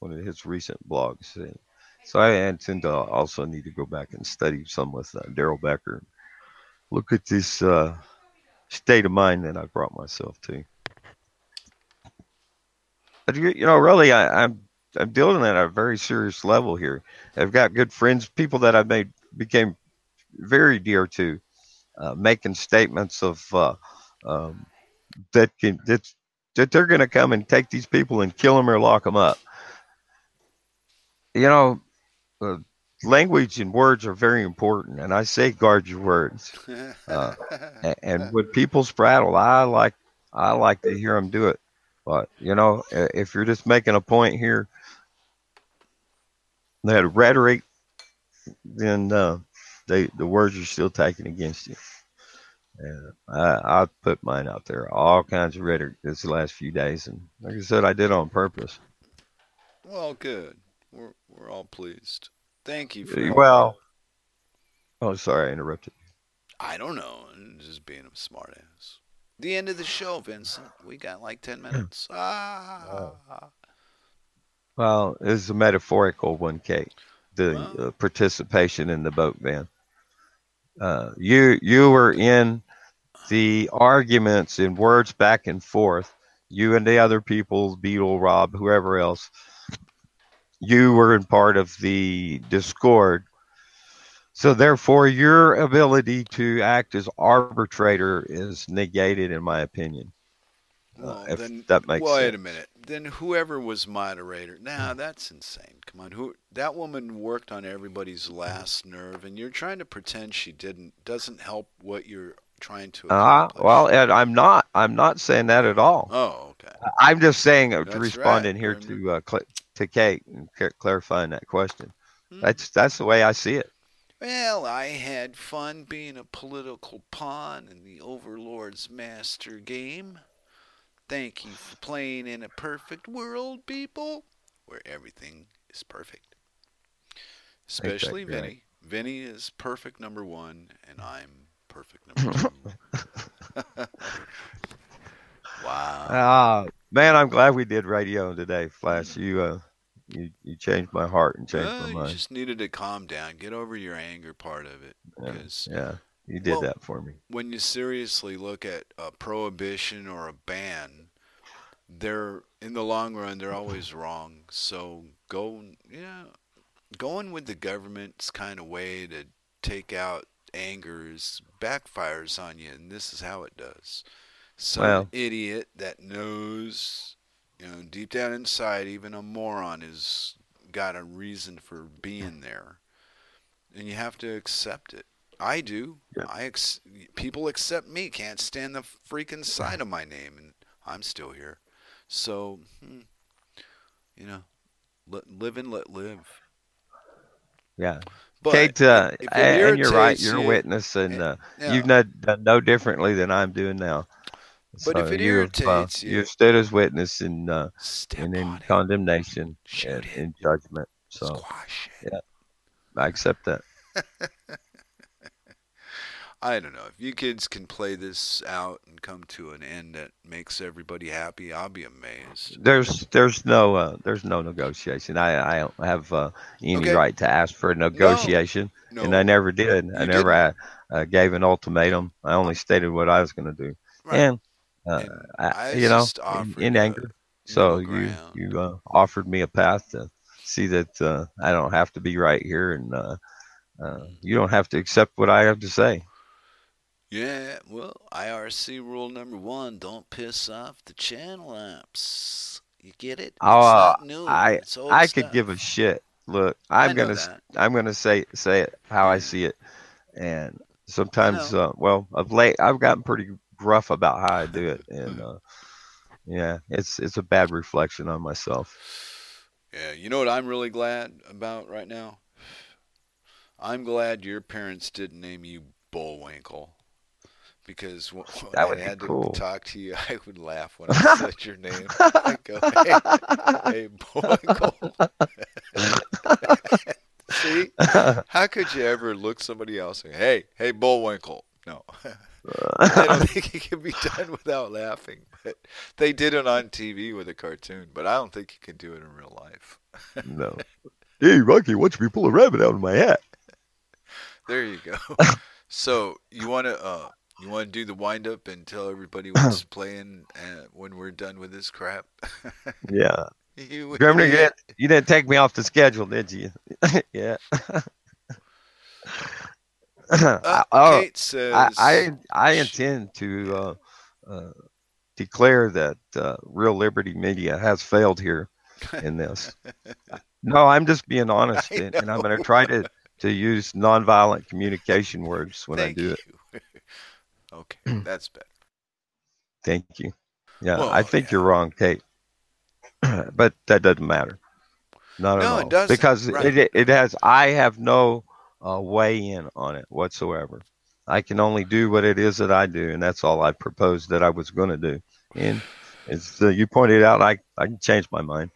one of his recent blogs. And so I intend to also need to go back and study some with Daryl Becker. Look at this state of mind that I brought myself to. But, you know, really, I'm dealing at a very serious level here. I've got good friends, people that I became very dear to, making statements of that they're going to come and take these people and kill them or lock them up. You know, language and words are very important, and I say guard your words. And when people spraddle, I like to hear them do it. But, you know, if you're just making a point here, that rhetoric, then the words are still taken against you. And I put mine out there, all kinds of rhetoric this last few days. And like I said, I did on purpose. Well, good. We're all pleased. Thank you for Oh, sorry, I interrupted you. I don't know. I'm just being a smart ass. The end of the show, Vincent. We got like 10 minutes. Well, it's a metaphorical one, Kate. The participation in the boat ban. You were in the arguments in words back and forth. You and the other people, Beetle, Rob, whoever else. You were in part of the discord. So therefore, your ability to act as arbitrator is negated, in my opinion. Well, then, if that makes sense. Wait a minute. Then whoever was moderator, nah, that's insane. Come on, that woman worked on everybody's last nerve, and you're trying to pretend she didn't. Doesn't help what you're trying to accomplish. Well, Ed, I'm not saying that at all. Oh, okay. I'm just saying to respond in here to Kate and clarifying that question. Hmm. That's the way I see it. Well, I had fun being a political pawn in the Overlord's master game. Thank you for playing In A Perfect World, people, where everything is perfect. Especially Vinny. Right. Vinny is perfect number one, and I'm perfect number two. Wow. Man, I'm glad we did radio today, Flash. You changed my heart and changed my mind. You just needed to calm down. Get over your anger part of it. Because, yeah, you did that for me. When you seriously look at a prohibition or a ban, they're in the long run, they're always wrong. So going with the government's kind of way to take out angers backfires on you, and this is how it does. Some idiot that knows... You know, deep down inside, even a moron has got a reason for being there, and you have to accept it. I do. Yeah. People accept me. Can't stand the freaking sight of my name, and I'm still here. So, you know, live and let live. Yeah. But Kate, and you're right. You're a witness, and you've done no differently than I'm doing now. But so if it irritates you, you stood as witness in condemnation and in judgment. So squash it. Yeah, I accept that. I don't know if you kids can play this out and come to an end that makes everybody happy. I'll be amazed. There's no negotiation. I don't have any right to ask for a negotiation, and I never did. I never gave an ultimatum. I only stated what I was going to do. Right. And I you know, in anger. So you offered me a path to see that I don't have to be right here, and you don't have to accept what I have to say. Yeah, well, IRC rule number one: don't piss off the channel apps. You get it? It's not new. I could give a shit. Look, I'm gonna say it how I see it, and sometimes, of late, I've gotten pretty gruff about how I do it, and it's a bad reflection on myself. Yeah, you know what I'm really glad about right now? I'm glad your parents didn't name you Bullwinkle, because when I had to talk to you, I would laugh when I said your name. I'd go, hey Bullwinkle. See, See, how could you ever look somebody else and hey, Bullwinkle? No. I don't think it can be done without laughing. But they did it on TV with a cartoon, but I don't think you can do it in real life. No. Hey, Rocky, watch me pull a rabbit out of my hat. There you go. So you want to do the wind up and tell everybody what's playing when we're done with this crap? Yeah. You didn't take me off the schedule, did you? Yeah. Kate says, I intend to declare that Real Liberty Media has failed here in this. No, I'm just being honest, and I'm going to try to use nonviolent communication words when I do it. Okay, that's better. Thank you. Yeah, well, I think you're wrong, Kate, but that doesn't matter. Not at all. It doesn't, because right. it has. I have no weigh in on it whatsoever. I can only do what it is that I do, and that's all I proposed that I was going to do. And as you pointed out, I can change my mind.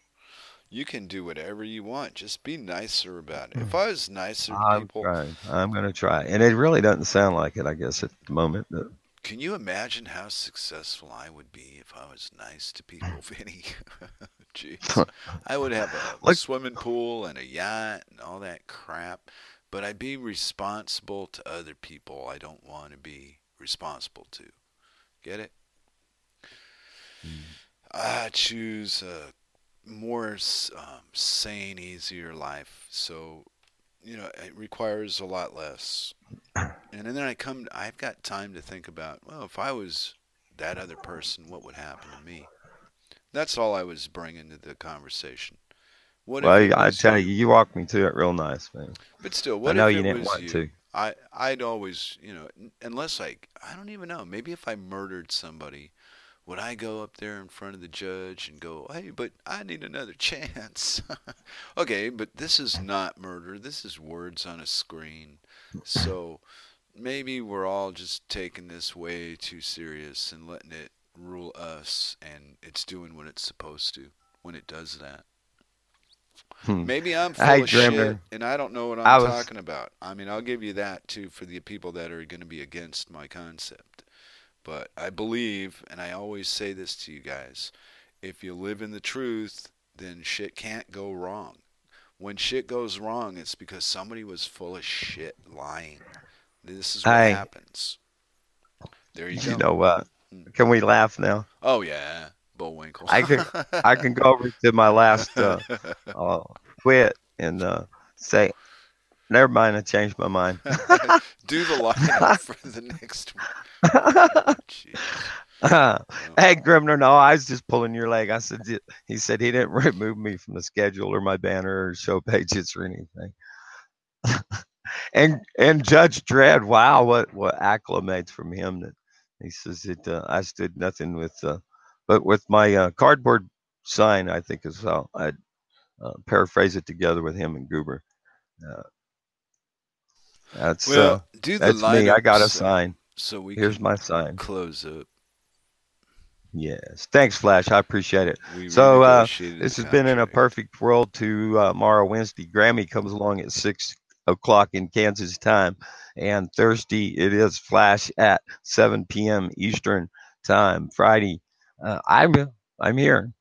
You can do whatever you want. Just be nicer about it. If I was nicer to people... I'm going to try. And it really doesn't sound like it, I guess, at the moment. But... Can you imagine how successful I would be if I was nice to people, Vinny? Jeez. I would have a swimming pool and a yacht and all that crap. But I'd be responsible to other people I don't want to be responsible to. Get it? I choose... more sane, easier life. So, you know, it requires a lot less. And then I've got time to think about, well, if I was that other person, what would happen to me? That's all I was bringing to the conversation. What well, I tell you, you walked me through it real nice, man. But still, what I know if you didn't want you? To. I'd always, you know, unless I don't even know. Maybe if I murdered somebody, would I go up there in front of the judge and go, hey, but I need another chance? Okay, but this is not murder. This is words on a screen. So maybe we're all just taking this way too serious and letting it rule us, and it's doing what it's supposed to when it does that. Maybe I'm full of shit, and I don't know what I'm talking about. I mean, I'll give you that, too, for the people that are going to be against my concept. But I believe, and I always say this to you guys, if you live in the truth, then shit can't go wrong. When shit goes wrong, it's because somebody was full of shit lying. This is what happens. There you go. You know what? Can we laugh now? Oh, yeah. Bullwinkle. I can go over to my last quit and say... Never mind, I changed my mind. Do the line for the next one. Hey, Grimner, no, I was just pulling your leg. He said he didn't remove me from the schedule or my banner or show pages or anything. and Judge Dredd, wow, what acclimates from him. That he says that I stood nothing with, but with my cardboard sign, I think is how I'd paraphrase it together with him and Goober. That's well, do the that's me. I got a sign. So we here's my sign. Close up. Yes, thanks, Flash. I appreciate it. We so this has been In A Perfect World. Tomorrow, Wednesday, Grammy comes along at 6 o'clock in Kansas time, and Thursday it is Flash at 7 p.m. Eastern time. Friday, I'm here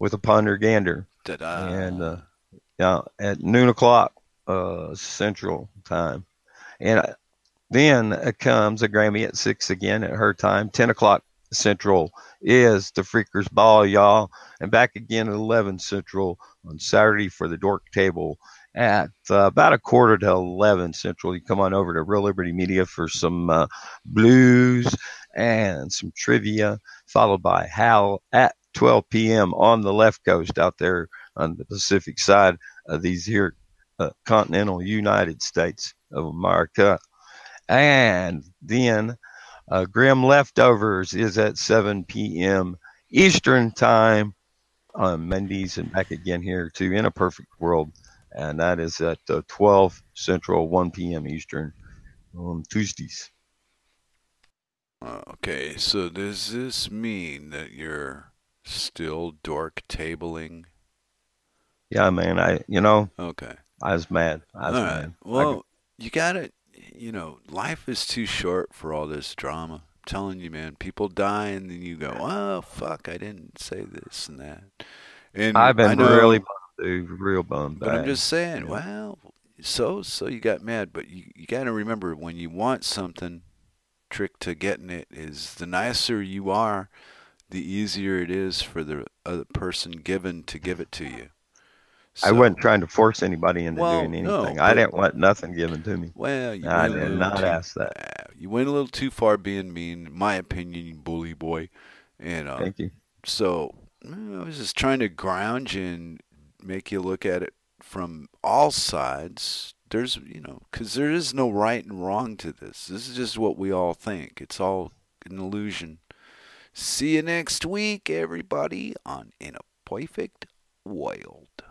with a Ponder Gander, and at noon o'clock. Central time, and then comes a Grammy at 6 again at her time. 10 o'clock Central is the Freakers Ball, y'all, and back again at 11 Central on Saturday for the Dork Table at about 11:15 Central. You come on over to Real Liberty Media for some blues and some trivia, followed by Hal at 12 p.m. on the left coast out there on the Pacific side of these here continental United States of America. And then Grimm Leftovers is at 7 p.m. Eastern time on Mondays, and back again here to In A Perfect World, and that is at 12 Central, 1 p.m. Eastern on Tuesdays. Okay, so does this mean that you're still dork tabling? Yeah, man, okay. I was mad. I was mad. Well, you got to, you know, life is too short for all this drama. I'm telling you, man, people die and then you go, oh, fuck, I didn't say this and that. And I've been really bummed. But I'm just saying, well, so you got mad. But you got to remember, when you want something, trick to getting it is the nicer you are, the easier it is for the other person given to give it to you. So, I wasn't trying to force anybody into doing anything. No, I didn't want nothing given to me. Well, you I did not ask that. You went a little too far being mean, in my opinion, you bully boy. And, thank you. So I was just trying to ground you and make you look at it from all sides. There's, you know, because there is no right and wrong to this. This is just what we all think. It's all an illusion. See you next week, everybody, on In a Perfect World.